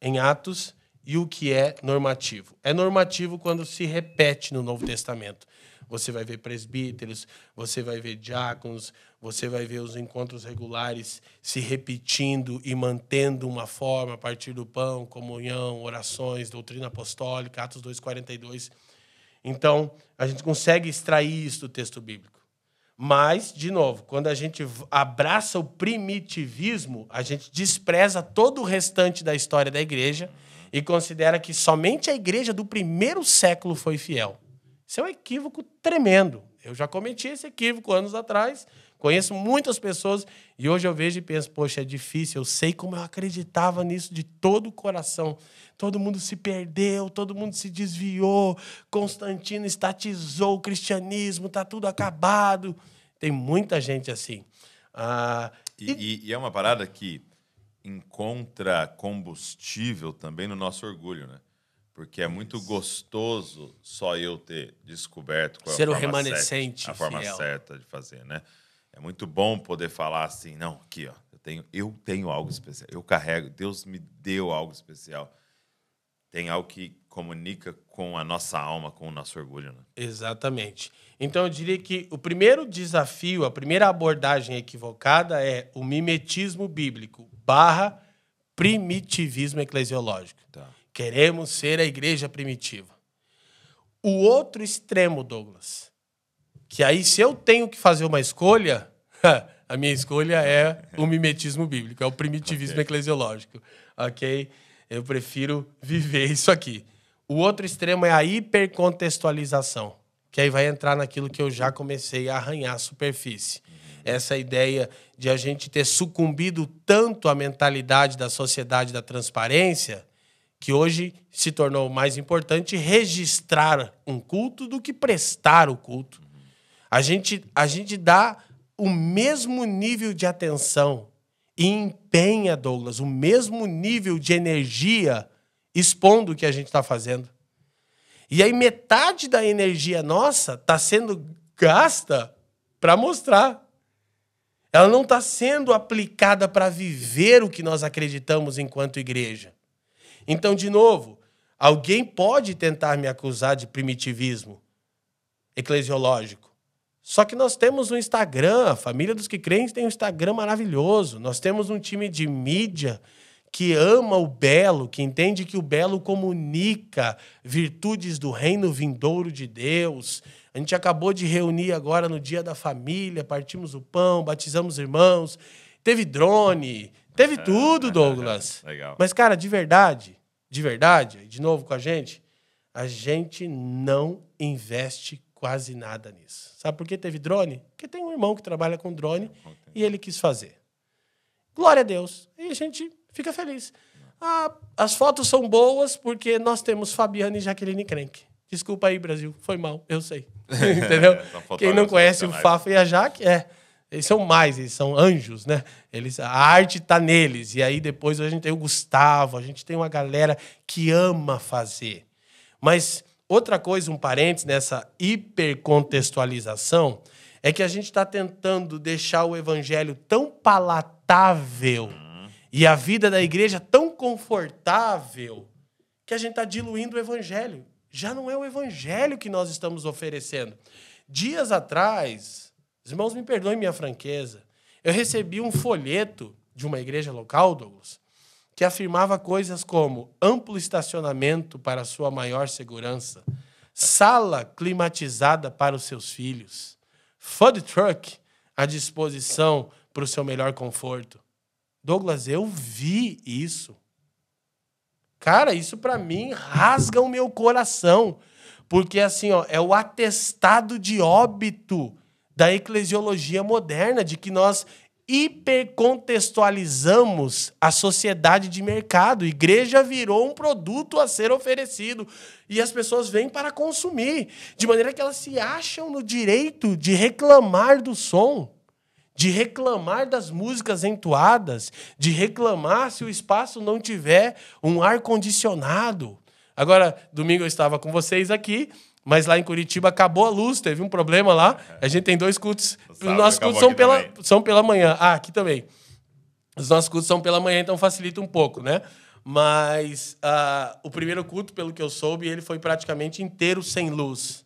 em Atos e o que é normativo. É normativo quando se repete no Novo Testamento. Você vai ver presbíteros, você vai ver diáconos, você vai ver os encontros regulares se repetindo e mantendo uma forma a partir do pão, comunhão, orações, doutrina apostólica, Atos 2:42. Então, a gente consegue extrair isso do texto bíblico. Mas, de novo, quando a gente abraça o primitivismo, a gente despreza todo o restante da história da igreja e considera que somente a igreja do primeiro século foi fiel. Isso é um equívoco tremendo. Eu já cometi esse equívoco anos atrás, conheço muitas pessoas, e hoje eu vejo e penso, poxa, é difícil, eu sei como eu acreditava nisso de todo o coração. Todo mundo se perdeu, todo mundo se desviou, Constantino estatizou o cristianismo, está tudo acabado. Tem muita gente assim. E é uma parada que encontra combustível também no nosso orgulho, né? Porque é muito gostoso só eu ter descoberto qual é a forma certa, de fazer, né? É muito bom poder falar assim, não, aqui, ó, eu tenho algo especial, eu carrego, Deus me deu algo especial. Tem algo que comunica com a nossa alma, com o nosso orgulho, né? Exatamente. Então, eu diria que o primeiro desafio, a primeira abordagem equivocada é o mimetismo bíblico / primitivismo eclesiológico. Tá. Queremos ser a igreja primitiva. O outro extremo, Douglas, que aí se eu tenho que fazer uma escolha, a minha escolha é o mimetismo bíblico, é o primitivismo eclesiológico, ok? Eu prefiro viver isso aqui. O outro extremo é a hipercontextualização, que aí vai entrar naquilo que eu já comecei a arranhar a superfície. Essa ideia de a gente ter sucumbido tanto à mentalidade da sociedade da transparência, que hoje se tornou mais importante registrar um culto do que prestar o culto. A gente dá o mesmo nível de atenção e empenha, Douglas, o mesmo nível de energia expondo o que a gente está fazendo. E aí metade da energia nossa está sendo gasta para mostrar. Ela não está sendo aplicada para viver o que nós acreditamos enquanto igreja. Então, de novo, alguém pode tentar me acusar de primitivismo eclesiológico. Só que nós temos um Instagram, a Família dos Que Creem tem um Instagram maravilhoso. Nós temos um time de mídia que ama o belo, que entende que o belo comunica virtudes do reino vindouro de Deus. A gente acabou de reunir agora no Dia da Família, partimos o pão, batizamos irmãos, teve drone... Teve tudo, Douglas. Legal. Mas, cara, de verdade, de novo com a gente não investe quase nada nisso. Sabe por que teve drone? Porque tem um irmão que trabalha com drone e ele quis fazer. Glória a Deus. E a gente fica feliz. Ah, as fotos são boas porque nós temos Fabiana e Jaqueline Krenk. Desculpa aí, Brasil. Foi mal, eu sei. Entendeu? Quem não conhece o Fafa e a Jaque, eles são mais, eles são anjos, né? Eles, a arte está neles. E aí depois a gente tem o Gustavo, a gente tem uma galera que ama fazer. Mas outra coisa, um parênteses nessa hipercontextualização, é que a gente está tentando deixar o evangelho tão palatável e a vida da igreja tão confortável que a gente está diluindo o evangelho. Já não é o evangelho que nós estamos oferecendo. Dias atrás... Os irmãos me perdoem minha franqueza. Eu recebi um folheto de uma igreja local, Douglas, que afirmava coisas como amplo estacionamento para sua maior segurança, sala climatizada para os seus filhos, food truck à disposição para o seu melhor conforto. Douglas, eu vi isso. Cara, isso para mim rasga o meu coração, porque assim, ó, é o atestado de óbito da eclesiologia moderna, de que nós hipercontextualizamos a sociedade de mercado. A igreja virou um produto a ser oferecido e as pessoas vêm para consumir, de maneira que elas se acham no direito de reclamar do som, de reclamar das músicas entoadas, de reclamar se o espaço não tiver um ar-condicionado. Agora, domingo eu estava com vocês aqui, mas lá em Curitiba acabou a luz, teve um problema lá. A gente tem dois cultos. Os nossos cultos são pela manhã. Ah, aqui também. Os nossos cultos são pela manhã, então facilita um pouco, né? Mas o primeiro culto, pelo que eu soube, ele foi praticamente inteiro sem luz.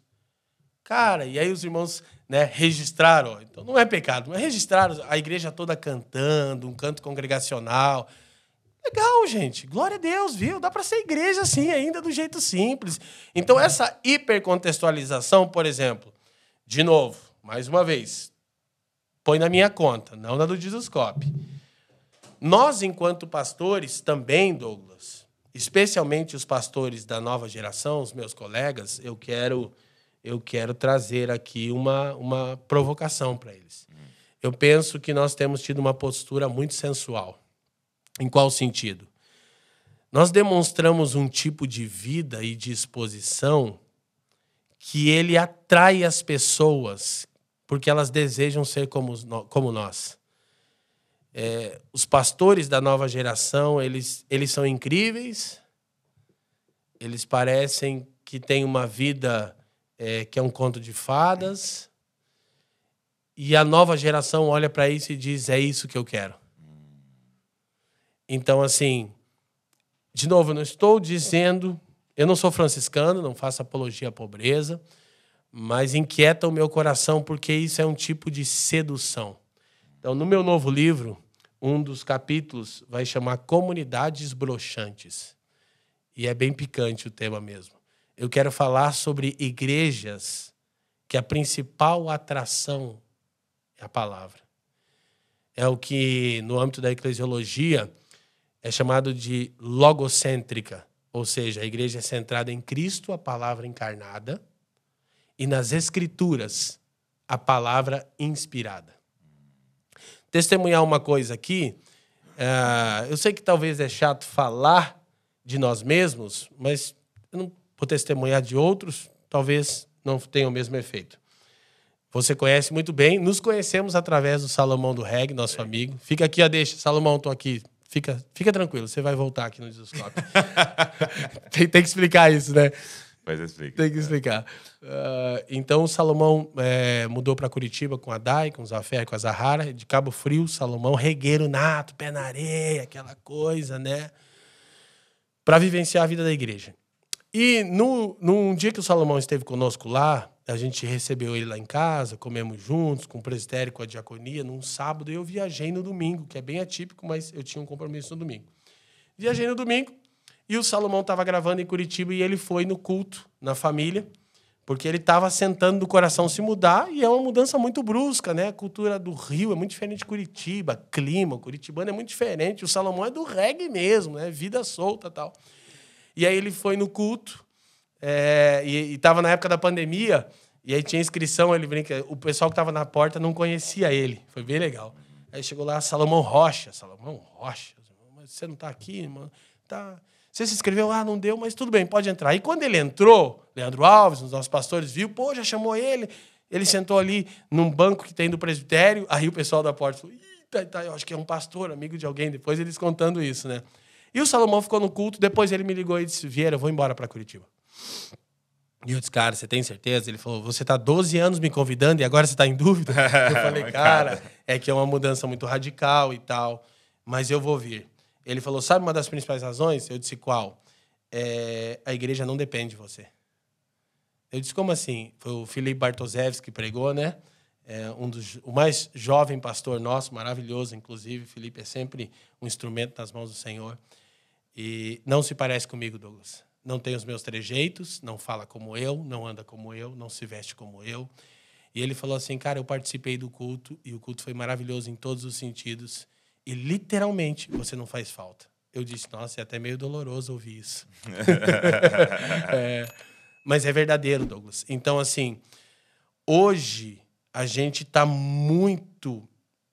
Cara, e aí os irmãos, né, registraram. Ó, então não é pecado, mas registraram a igreja toda cantando, um canto congregacional... Legal, gente. Glória a Deus, viu? Dá para ser igreja assim, ainda do jeito simples. Então, essa hipercontextualização, por exemplo, de novo, mais uma vez, põe na minha conta, não na do JesusCopy. Nós, enquanto pastores, também, Douglas, especialmente os pastores da nova geração, os meus colegas, eu quero eu quero trazer aqui uma provocação para eles. Eu penso que nós temos tido uma postura muito sensual. Em qual sentido? Nós demonstramos um tipo de vida e de exposição que ele atrai as pessoas porque elas desejam ser como nós. Os pastores da nova geração, eles são incríveis, eles parecem que têm uma vida que é um conto de fadas, e a nova geração olha para isso e diz, é isso que eu quero. Então, assim, de novo, eu não estou dizendo... Eu não sou franciscano, não faço apologia à pobreza, mas inquieta o meu coração porque isso é um tipo de sedução. Então, no meu novo livro, um dos capítulos vai chamar Comunidades Broxantes. E é bem picante o tema mesmo. Eu quero falar sobre igrejas que a principal atração é a palavra. É o que, no âmbito da eclesiologia, é chamado de logocêntrica, ou seja, a igreja é centrada em Cristo, a palavra encarnada, e nas Escrituras, a palavra inspirada. Testemunhar uma coisa aqui, eu sei que talvez é chato falar de nós mesmos, mas eu não vou testemunhar de outros, talvez não tenha o mesmo efeito. Você conhece muito bem, nos conhecemos através do Salomão do Reg, nosso amigo. Fica aqui, deixa, Salomão, estou aqui. Fica tranquilo, você vai voltar aqui no JesusCopy. Tem que explicar isso, né? Mas explica. Tem que explicar. Então, o Salomão mudou para Curitiba com a Dai, com o Zafé, com a Zahara, de Cabo Frio, Salomão, regueiro nato, pé na areia, aquela coisa, né? Para vivenciar a vida da igreja. E num dia que o Salomão esteve conosco lá, a gente recebeu ele lá em casa, comemos juntos, com o presbitério, com a diaconia, num sábado, e eu viajei no domingo, que é bem atípico, mas eu tinha um compromisso no domingo. Viajei no domingo, e o Salomão estava gravando em Curitiba, e ele foi no culto, na família, porque ele estava sentando do coração se mudar, e é uma mudança muito brusca, né? A cultura do Rio é muito diferente de Curitiba, clima, o curitibano é muito diferente, o Salomão é do reggae mesmo, né? Vida solta e tal. E aí ele foi no culto, e estava na época da pandemia, e aí tinha inscrição, ele brinca, o pessoal que estava na porta não conhecia ele, foi bem legal. Aí chegou lá Salomão Rocha, mas você não está aqui, mano? Tá. Você se inscreveu? Ah, não deu, mas tudo bem, pode entrar. E quando ele entrou, Leandro Alves, um dos nossos pastores, viu, pô, já chamou ele, ele sentou ali num banco que tem do presbitério, aí o pessoal da porta falou, eita, eu acho que é um pastor, amigo de alguém, depois eles contando isso, né? E o Salomão ficou no culto, depois ele me ligou e disse, Vieira, eu vou embora para Curitiba. E eu disse, cara, você tem certeza? Ele falou, você está 12 anos me convidando e agora você está em dúvida? Eu falei, cara, é que é uma mudança muito radical e tal, mas eu vou vir. Ele falou, sabe uma das principais razões? Eu disse, qual? A igreja não depende de você. Eu disse, como assim? Foi o Felipe Bartoszewski que pregou, né? O mais jovem pastor nosso, maravilhoso, inclusive. Felipe é sempre um instrumento nas mãos do Senhor. E não se parece comigo, Douglas. Não tem os meus trejeitos, não fala como eu, não anda como eu, não se veste como eu. E ele falou assim, cara, eu participei do culto e o culto foi maravilhoso em todos os sentidos e, literalmente, você não faz falta. Eu disse, nossa, é até meio doloroso ouvir isso. Mas é verdadeiro, Douglas. Então, assim, hoje a gente está muito...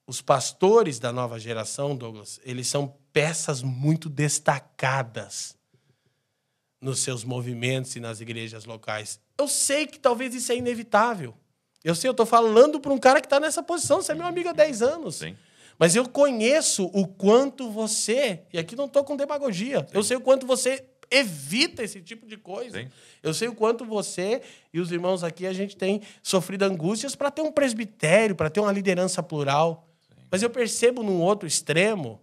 Os pastores da nova geração, Douglas, eles são peças muito destacadas nos seus movimentos e nas igrejas locais. Eu sei que talvez isso é inevitável. Eu sei, eu estou falando para um cara que está nessa posição. Você é meu amigo há 10 anos. Sim. Mas eu conheço o quanto você... E aqui não estou com demagogia. Sim. Eu sei o quanto você evita esse tipo de coisa. Sim. Eu sei o quanto você e os irmãos aqui, a gente tem sofrido angústias para ter um presbitério, para ter uma liderança plural. Sim. Mas eu percebo num outro extremo...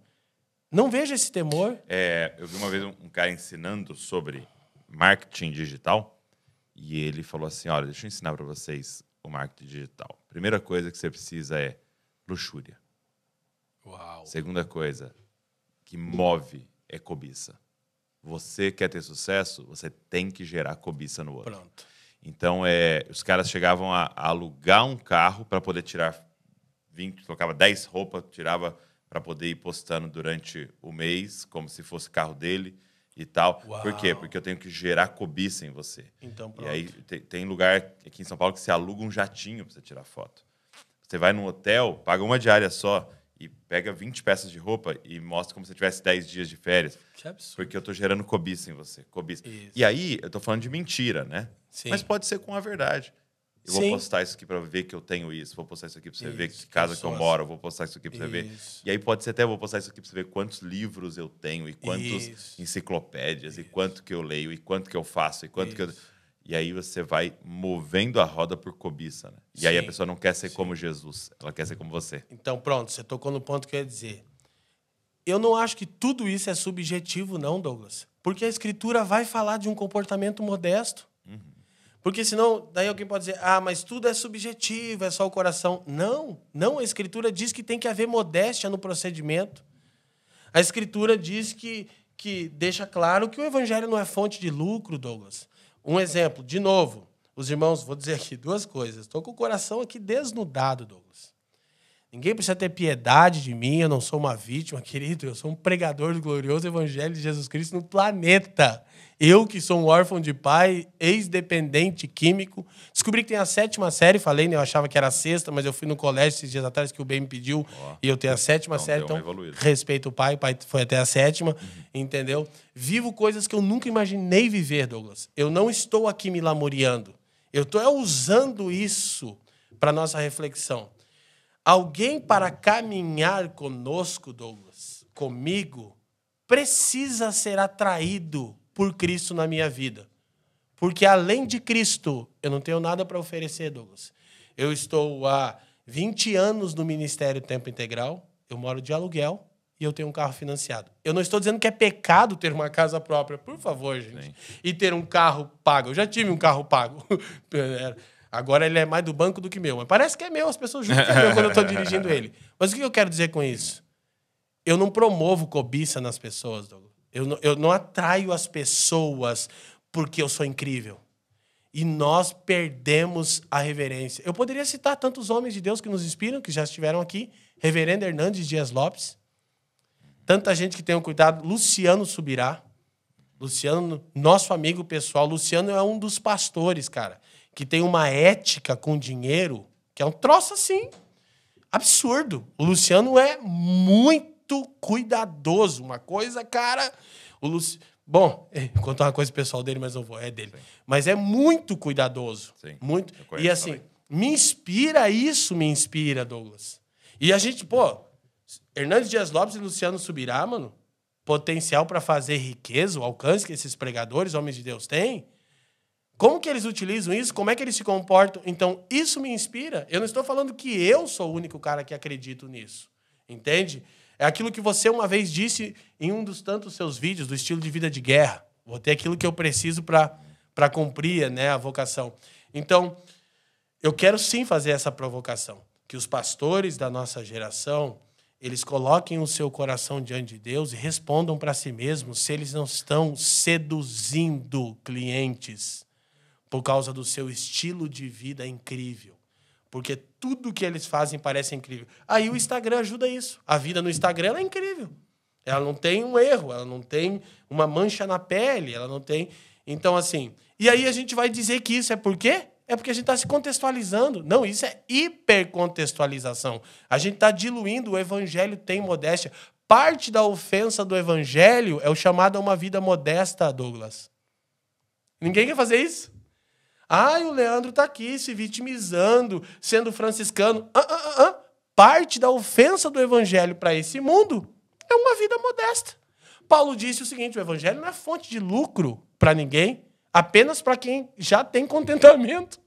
Não vejo esse temor. Eu vi uma vez um cara ensinando sobre marketing digital e ele falou assim, olha, deixa eu ensinar para vocês o marketing digital. Primeira coisa que você precisa é luxúria. Uau. Segunda coisa que move é cobiça. Você quer ter sucesso, você tem que gerar cobiça no outro. Pronto. Então, os caras chegavam a alugar um carro para poder tirar 20, colocava 10 roupas, tirava... para poder ir postando durante o mês, como se fosse carro dele. e tal. Uau. Por quê? Porque eu tenho que gerar cobiça em você. Então, pronto. E aí tem lugar aqui em São Paulo que você aluga um jatinho para você tirar foto. Você vai num hotel, paga uma diária só e pega 20 peças de roupa e mostra como se tivesse 10 dias de férias. Que absurdo. Porque eu tô gerando cobiça em você. Cobiça. Isso. E aí, eu tô falando de mentira, né? Sim. Mas pode ser com a verdade. Eu vou postar isso aqui para ver que eu tenho isso. Vou postar isso aqui para você ver que casa que eu moro. Vou postar isso aqui para você ver. E aí pode ser até, vou postar isso aqui para você ver quantos livros eu tenho e quantas enciclopédias e quanto que eu leio e quanto que eu faço e quanto que eu... E aí você vai movendo a roda por cobiça, né? E aí a pessoa não quer ser como Jesus, ela quer ser como você. Então pronto, você tocou no ponto que eu ia dizer. Eu não acho que tudo isso é subjetivo não, Douglas. Porque a Escritura vai falar de um comportamento modesto. Porque senão, daí alguém pode dizer, ah, mas tudo é subjetivo, é só o coração. Não, não. A Escritura diz que tem que haver modéstia no procedimento. A Escritura diz que deixa claro que o Evangelho não é fonte de lucro, Douglas. Um exemplo, de novo, os irmãos, vou dizer aqui duas coisas. Estou com o coração aqui desnudado, Douglas. Ninguém precisa ter piedade de mim, eu não sou uma vítima, querido. Eu sou um pregador do glorioso Evangelho de Jesus Cristo no planeta. Eu, que sou um órfão de pai, ex-dependente químico, descobri que tem a 7ª série, falei, né? Eu achava que era a 6ª, mas eu fui no colégio esses dias atrás que o bem me pediu, e eu tenho a 7ª série, então respeito o pai foi até a 7ª, entendeu? Vivo coisas que eu nunca imaginei viver, Douglas. Eu não estou aqui me lamuriando. Eu estou usando isso para nossa reflexão. Alguém para caminhar conosco, Douglas, comigo, precisa ser atraído por Cristo na minha vida. Porque, além de Cristo, eu não tenho nada para oferecer, Douglas. Eu estou há 20 anos no ministério tempo integral, eu moro de aluguel e eu tenho um carro financiado. Eu não estou dizendo que é pecado ter uma casa própria, por favor, gente. Sim. E ter um carro pago. Eu já tive um carro pago. Agora ele é mais do banco do que meu. Mas parece que é meu, as pessoas julgam que é meu quando eu estou dirigindo ele. Mas o que eu quero dizer com isso? Eu não promovo cobiça nas pessoas, Douglas. Eu não atraio as pessoas porque eu sou incrível. E nós perdemos a reverência. Eu poderia citar tantos homens de Deus que nos inspiram, que já estiveram aqui. Reverendo Hernandes Dias Lopes. Tanta gente que tem um cuidado. Luciano Subirá. Luciano, nosso amigo pessoal. Luciano é um dos pastores, cara, que tem uma ética com dinheiro, que é um troço assim, absurdo. O Luciano é muito cuidadoso. Uma coisa, cara... Bom, vou contar uma coisa pessoal dele, mas não vou. É dele. Sim. Mas é muito cuidadoso. Sim, muito. E assim, também. me inspira, Douglas. E a gente, pô, Hernandes Dias Lopes e Luciano Subirá, mano, potencial para fazer riqueza, o alcance que esses pregadores, homens de Deus, têm. Como que eles utilizam isso? Como é que eles se comportam? Então, isso me inspira. Eu não estou falando que eu sou o único cara que acredito nisso. Entende? É aquilo que você uma vez disse em um dos tantos seus vídeos, do estilo de vida de guerra. Vou ter aquilo que eu preciso para cumprir, né, a vocação. Então, eu quero sim fazer essa provocação. Que os pastores da nossa geração, eles coloquem o seu coração diante de Deus e respondam para si mesmos se eles não estão seduzindo clientes por causa do seu estilo de vida incrível. Porque tudo que eles fazem parece incrível. Aí o Instagram ajuda isso. A vida no Instagram ela é incrível. Ela não tem um erro, ela não tem uma mancha na pele, ela não tem... Então, assim... E aí a gente vai dizer que isso é por quê? É porque a gente está se contextualizando. Não, isso é hipercontextualização. A gente está diluindo, o Evangelho tem modéstia. Parte da ofensa do Evangelho é o chamado a uma vida modesta, Douglas. Ninguém quer fazer isso? Ai, o Leandro está aqui se vitimizando, sendo franciscano. Parte da ofensa do Evangelho para esse mundo é uma vida modesta. Paulo disse o seguinte, o Evangelho não é fonte de lucro para ninguém, apenas para quem já tem contentamento.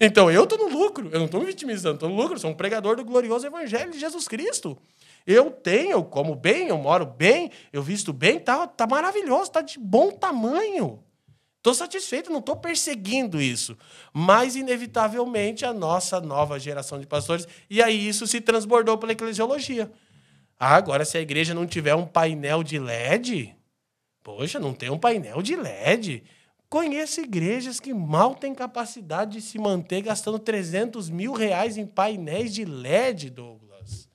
Então, eu estou no lucro, eu não estou me vitimizando, estou no lucro, sou um pregador do glorioso Evangelho de Jesus Cristo. Eu tenho, eu como bem, eu moro bem, eu visto bem, tá maravilhoso, tá de bom tamanho. Estou satisfeito, não estou perseguindo isso. Mas, inevitavelmente, a nossa nova geração de pastores... E aí isso se transbordou pela eclesiologia. Ah, agora, se a igreja não tiver um painel de LED... Poxa, não tem um painel de LED. Conheço igrejas que mal têm capacidade de se manter gastando R$300 mil em painéis de LED, Douglas.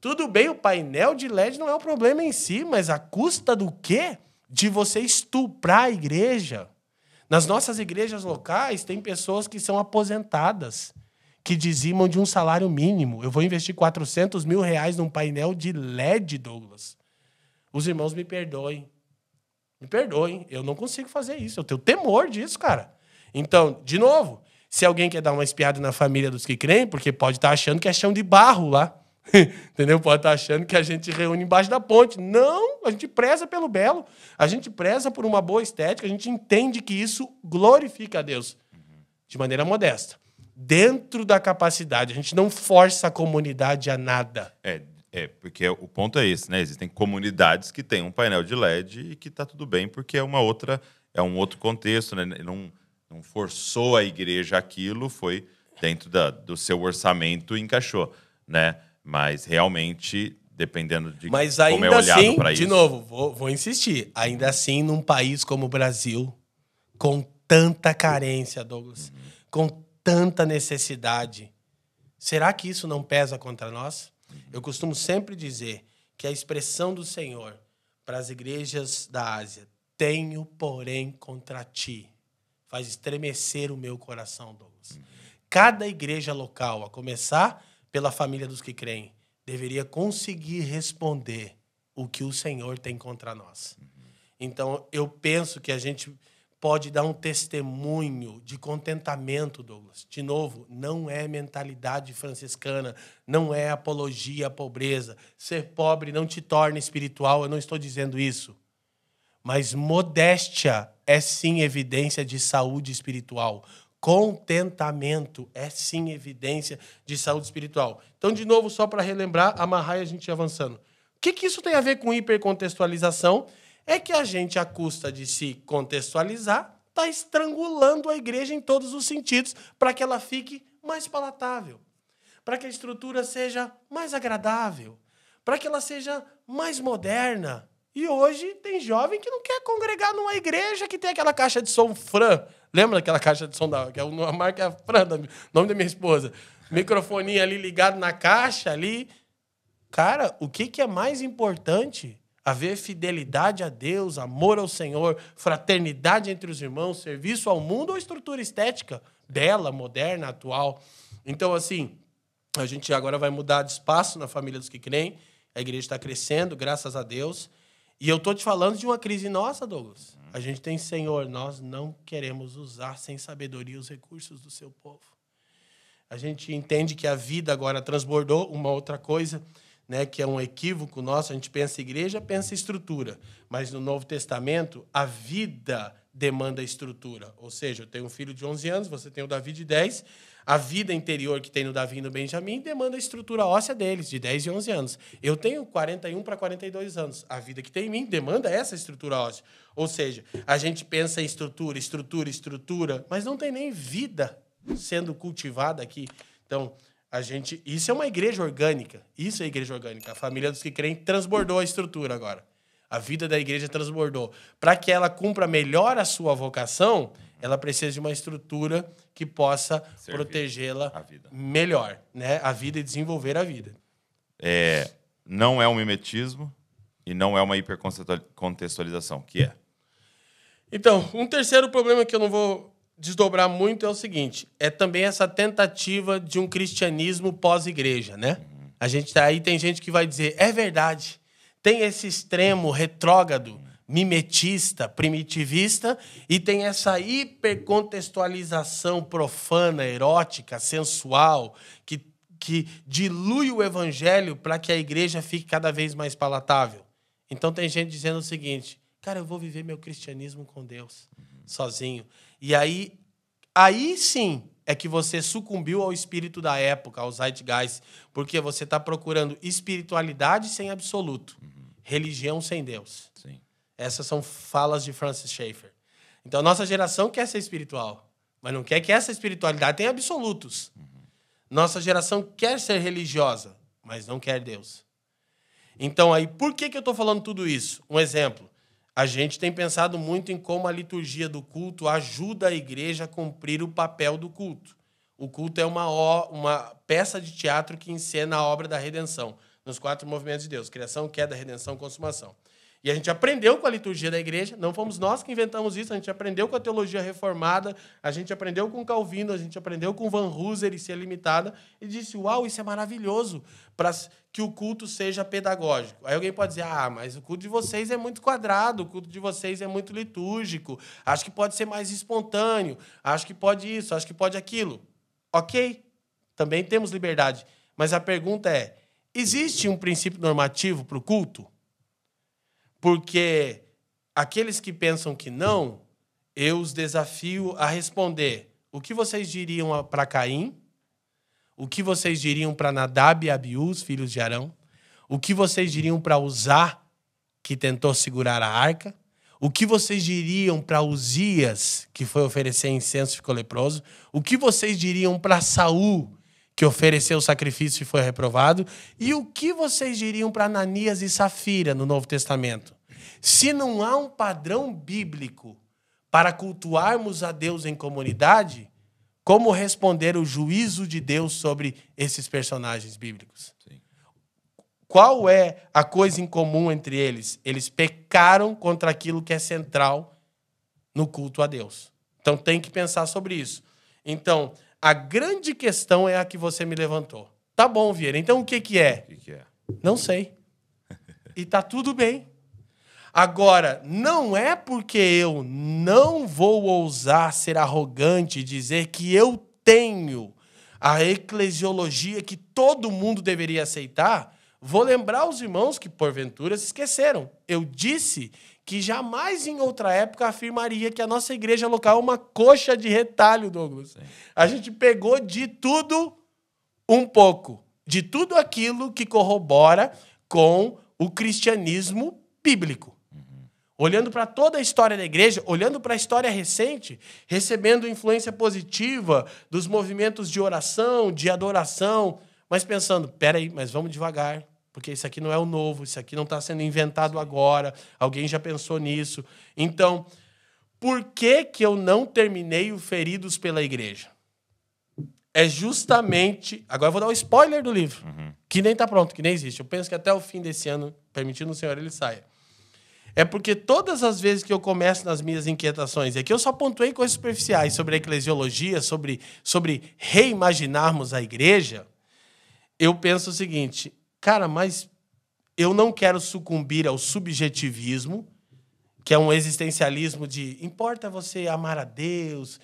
Tudo bem, o painel de LED não é o problema em si, mas a custa do quê? de você estuprar a igreja. Nas nossas igrejas locais, tem pessoas que são aposentadas, que dizimam de um salário mínimo. Eu vou investir 400 mil reais num painel de LED, Douglas. Os irmãos me perdoem. Me perdoem. Eu não consigo fazer isso. Eu tenho temor disso, cara. Então, de novo, se alguém quer dar uma espiada na família dos que creem, porque pode estar achando que é chão de barro lá. Entendeu? Pode estar achando que a gente reúne embaixo da ponte. Não, a gente preza pelo belo. A gente preza por uma boa estética. A gente entende que isso glorifica a Deus. De maneira modesta. Dentro da capacidade. A gente não força a comunidade a nada. É porque o ponto é esse, né? Existem comunidades que têm um painel de LED e que tá tudo bem, porque é uma outra... É um outro contexto, né? Não forçou a igreja aquilo, foi dentro do seu orçamento e encaixou, né? Mas realmente, dependendo de como é olhado para isso... De novo, vou insistir. Ainda assim, num país como o Brasil, com tanta carência, Douglas, com tanta necessidade, será que isso não pesa contra nós? Eu costumo sempre dizer que a expressão do Senhor para as igrejas da Ásia, tenho, porém, contra ti, faz estremecer o meu coração, Douglas. Cada igreja local, a começar pela família dos que creem, deveria conseguir responder o que o Senhor tem contra nós. Então, eu penso que a gente pode dar um testemunho de contentamento, Douglas. De novo, não é mentalidade franciscana, não é apologia à pobreza. Ser pobre não te torna espiritual, eu não estou dizendo isso. Mas modéstia é, sim, evidência de saúde espiritual. Contentamento é, sim, evidência de saúde espiritual. Então, de novo, só para relembrar, amarrar e a gente avançando. O que isso tem a ver com hipercontextualização? É que a gente, à custa de se contextualizar, está estrangulando a igreja em todos os sentidos para que ela fique mais palatável, para que a estrutura seja mais agradável, para que ela seja mais moderna. E hoje tem jovem que não quer congregar numa igreja que tem aquela caixa de som Fran. Lembra daquela caixa de som que é uma marca Fran, nome da minha esposa? Microfoninha ali ligado na caixa ali. Cara, o que é mais importante? Haver fidelidade a Deus, amor ao Senhor, fraternidade entre os irmãos, serviço ao mundo ou estrutura estética? Bela, moderna, atual. Então, assim, a gente agora vai mudar de espaço na família dos que creem. A igreja está crescendo, graças a Deus. E eu estou te falando de uma crise nossa, Douglas. A gente tem, Senhor, nós não queremos usar sem sabedoria os recursos do seu povo. A gente entende que a vida agora transbordou uma outra coisa, né, que é um equívoco nosso. A gente pensa igreja, pensa estrutura. Mas no Novo Testamento, a vida demanda estrutura. Ou seja, eu tenho um filho de 11 anos, você tem o Davi de 10. A vida interior que tem no Davi e no Benjamim demanda a estrutura óssea deles, de 10 e 11 anos. Eu tenho 41 para 42 anos. A vida que tem em mim demanda essa estrutura óssea. Ou seja, a gente pensa em estrutura, estrutura, estrutura, mas não tem nem vida sendo cultivada aqui. Então, a gente... Isso é uma igreja orgânica. Isso é igreja orgânica. A família dos que creem transbordou a estrutura agora. A vida da igreja transbordou. Para que ela cumpra melhor a sua vocação... Ela precisa de uma estrutura que possa protegê-la melhor, né? A vida e desenvolver a vida. Não é um mimetismo e não é uma hipercontextualização, que é. Então, um terceiro problema que eu não vou desdobrar muito é o seguinte, é também essa tentativa de um cristianismo pós-igreja, né? A gente tá aí, tem gente que vai dizer, é verdade, tem esse extremo retrógrado, mimetista, primitivista, e tem essa hipercontextualização profana, erótica, sensual, que dilui o evangelho para que a igreja fique cada vez mais palatável. Então tem gente dizendo o seguinte, cara, eu vou viver meu cristianismo com Deus, sozinho. E aí sim é que você sucumbiu ao espírito da época, ao zeitgeist, porque você está procurando espiritualidade sem absoluto, religião sem Deus. Sim. Essas são falas de Francis Schaeffer. Então, a nossa geração quer ser espiritual, mas não quer que essa espiritualidade tenha absolutos. Nossa geração quer ser religiosa, mas não quer Deus. Então, aí, por que eu estou falando tudo isso? Um exemplo. A gente tem pensado muito em como a liturgia do culto ajuda a igreja a cumprir o papel do culto. O culto é uma peça de teatro que encena a obra da redenção, nos 4 movimentos de Deus, criação, queda, redenção, consumação. E a gente aprendeu com a liturgia da igreja, não fomos nós que inventamos isso, a gente aprendeu com a teologia reformada, a gente aprendeu com Calvino, a gente aprendeu com Van Hooser e Ser Limitada, e disse, uau, isso é maravilhoso para que o culto seja pedagógico. Aí alguém pode dizer, ah, mas o culto de vocês é muito quadrado, o culto de vocês é muito litúrgico, acho que pode ser mais espontâneo, acho que pode isso, acho que pode aquilo. Ok, também temos liberdade, mas a pergunta é, existe um princípio normativo para o culto? Porque aqueles que pensam que não, eu os desafio a responder. O que vocês diriam para Caim? O que vocês diriam para Nadab e Abiús, filhos de Arão? O que vocês diriam para Uzá, que tentou segurar a arca? O que vocês diriam para Uzias, que foi oferecer incenso e ficou leproso? O que vocês diriam para Saul, que ofereceu o sacrifício e foi reprovado? E o que vocês diriam para Ananias e Safira no Novo Testamento? Se não há um padrão bíblico para cultuarmos a Deus em comunidade, como responder o juízo de Deus sobre esses personagens bíblicos? Sim. Qual é a coisa em comum entre eles? Eles pecaram contra aquilo que é central no culto a Deus. Então, tem que pensar sobre isso. Então, a grande questão é a que você me levantou. Tá bom, Vieira. Então, o que que é? O que é? Não sei. E tá tudo bem. Agora, não é porque eu não vou ousar ser arrogante e dizer que eu tenho a eclesiologia que todo mundo deveria aceitar. Vou lembrar os irmãos que, porventura, se esqueceram. Eu disse que jamais em outra época afirmaria que a nossa igreja local é uma coxa de retalho, Douglas. A gente pegou de tudo um pouco, de tudo aquilo que corrobora com o cristianismo bíblico. Olhando para toda a história da igreja, olhando para a história recente, recebendo influência positiva dos movimentos de oração, de adoração, mas pensando, peraí, mas vamos devagar. Porque isso aqui não é o novo, isso aqui não está sendo inventado agora, alguém já pensou nisso. Então, por que que eu não terminei o Feridos pela Igreja? É justamente... Agora eu vou dar um spoiler do livro, que nem está pronto, que nem existe. Eu penso que até o fim desse ano, permitindo o Senhor, ele saia. É porque todas as vezes que eu começo nas minhas inquietações, é que eu só pontuei coisas superficiais sobre a eclesiologia, sobre reimaginarmos a igreja, eu penso o seguinte... Cara, mas eu não quero sucumbir ao subjetivismo, que é um existencialismo de importa você amar a Deus.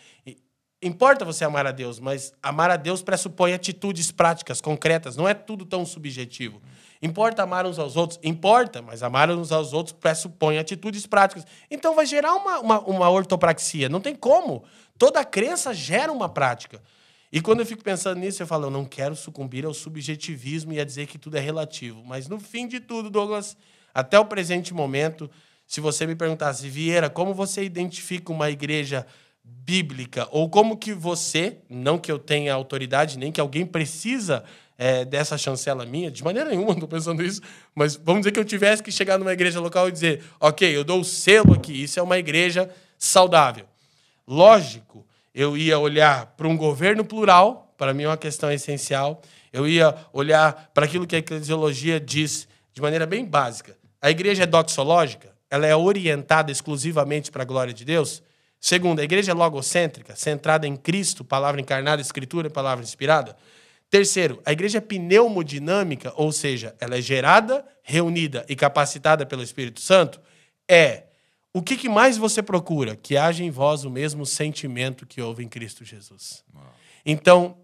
Importa você amar a Deus, mas amar a Deus pressupõe atitudes práticas, concretas. Não é tudo tão subjetivo. Importa amar uns aos outros? Importa, mas amar uns aos outros pressupõe atitudes práticas. Então vai gerar uma ortopraxia. Não tem como. Toda crença gera uma prática. E quando eu fico pensando nisso, eu falo, eu não quero sucumbir ao subjetivismo e a dizer que tudo é relativo. Mas, no fim de tudo, Douglas, até o presente momento, se você me perguntasse, Vieira, como você identifica uma igreja bíblica? Ou como que você, não que eu tenha autoridade, nem que alguém precisa dessa chancela minha, de maneira nenhuma, não estou pensando isso, mas vamos dizer que eu tivesse que chegar numa igreja local e dizer, ok, eu dou o selo aqui, isso é uma igreja saudável. Lógico. Eu ia olhar para um governo plural, para mim é uma questão essencial. Eu ia olhar para aquilo que a eclesiologia diz de maneira bem básica. A igreja é doxológica? Ela é orientada exclusivamente para a glória de Deus? Segundo, a igreja é logocêntrica, centrada em Cristo, palavra encarnada, escritura, palavra inspirada? Terceiro, a igreja é pneumodinâmica, ou seja, ela é gerada, reunida e capacitada pelo Espírito Santo? É. O que que mais você procura? Que haja em vós o mesmo sentimento que houve em Cristo Jesus. Wow. Então,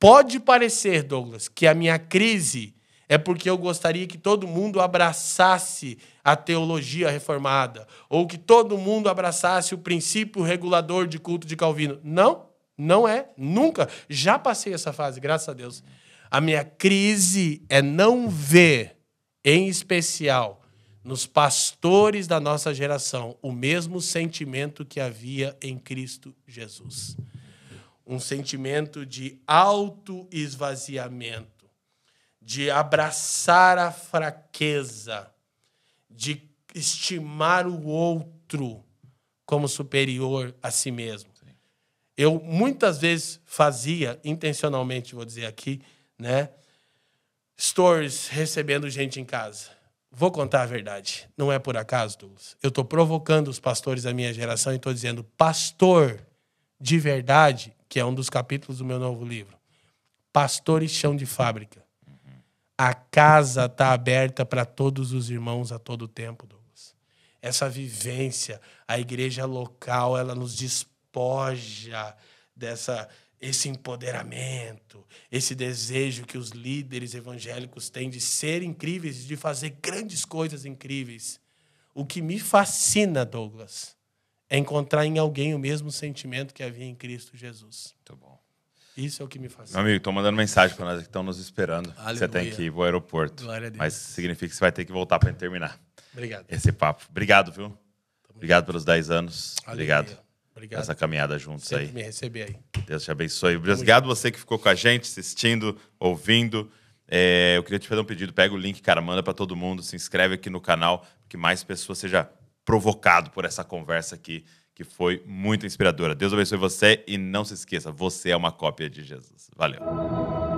pode parecer, Douglas, que a minha crise é porque eu gostaria que todo mundo abraçasse a teologia reformada, ou que todo mundo abraçasse o princípio regulador de culto de Calvino. Não, não é, nunca. Já passei essa fase, graças a Deus. A minha crise é não ver, em especial... nos pastores da nossa geração, o mesmo sentimento que havia em Cristo Jesus. Um sentimento de autoesvaziamento, de abraçar a fraqueza, de estimar o outro como superior a si mesmo. Eu muitas vezes fazia, intencionalmente vou dizer aqui, né, stories recebendo gente em casa. Vou contar a verdade. Não é por acaso, Douglas. Eu estou provocando os pastores da minha geração e estou dizendo, pastor de verdade, que é um dos capítulos do meu novo livro, pastores chão de fábrica. A casa está aberta para todos os irmãos a todo tempo, Douglas. Essa vivência, a igreja local, ela nos despoja dessa... esse empoderamento, esse desejo que os líderes evangélicos têm de ser incríveis, de fazer grandes coisas incríveis. O que me fascina, Douglas, é encontrar em alguém o mesmo sentimento que havia em Cristo Jesus. Muito bom. Isso é o que me fascina. Meu amigo, estou mandando mensagem para nós que estão nos esperando. Aleluia. Você tem que ir para o aeroporto. Glória a Deus. Mas significa que você vai ter que voltar para terminar. Obrigado. Esse papo. Obrigado, viu? Obrigado pelos 10 anos. Aleluia. Obrigado. Obrigado. Essa caminhada juntos. Sempre aí. Me receber aí. Deus te abençoe. Obrigado você que ficou com a gente, assistindo, ouvindo. É, eu queria te fazer um pedido. Pega o link, cara, manda para todo mundo. Se inscreve aqui no canal, que mais pessoas sejam provocadas por essa conversa aqui, que foi muito inspiradora. Deus abençoe você e não se esqueça, você é uma cópia de Jesus. Valeu.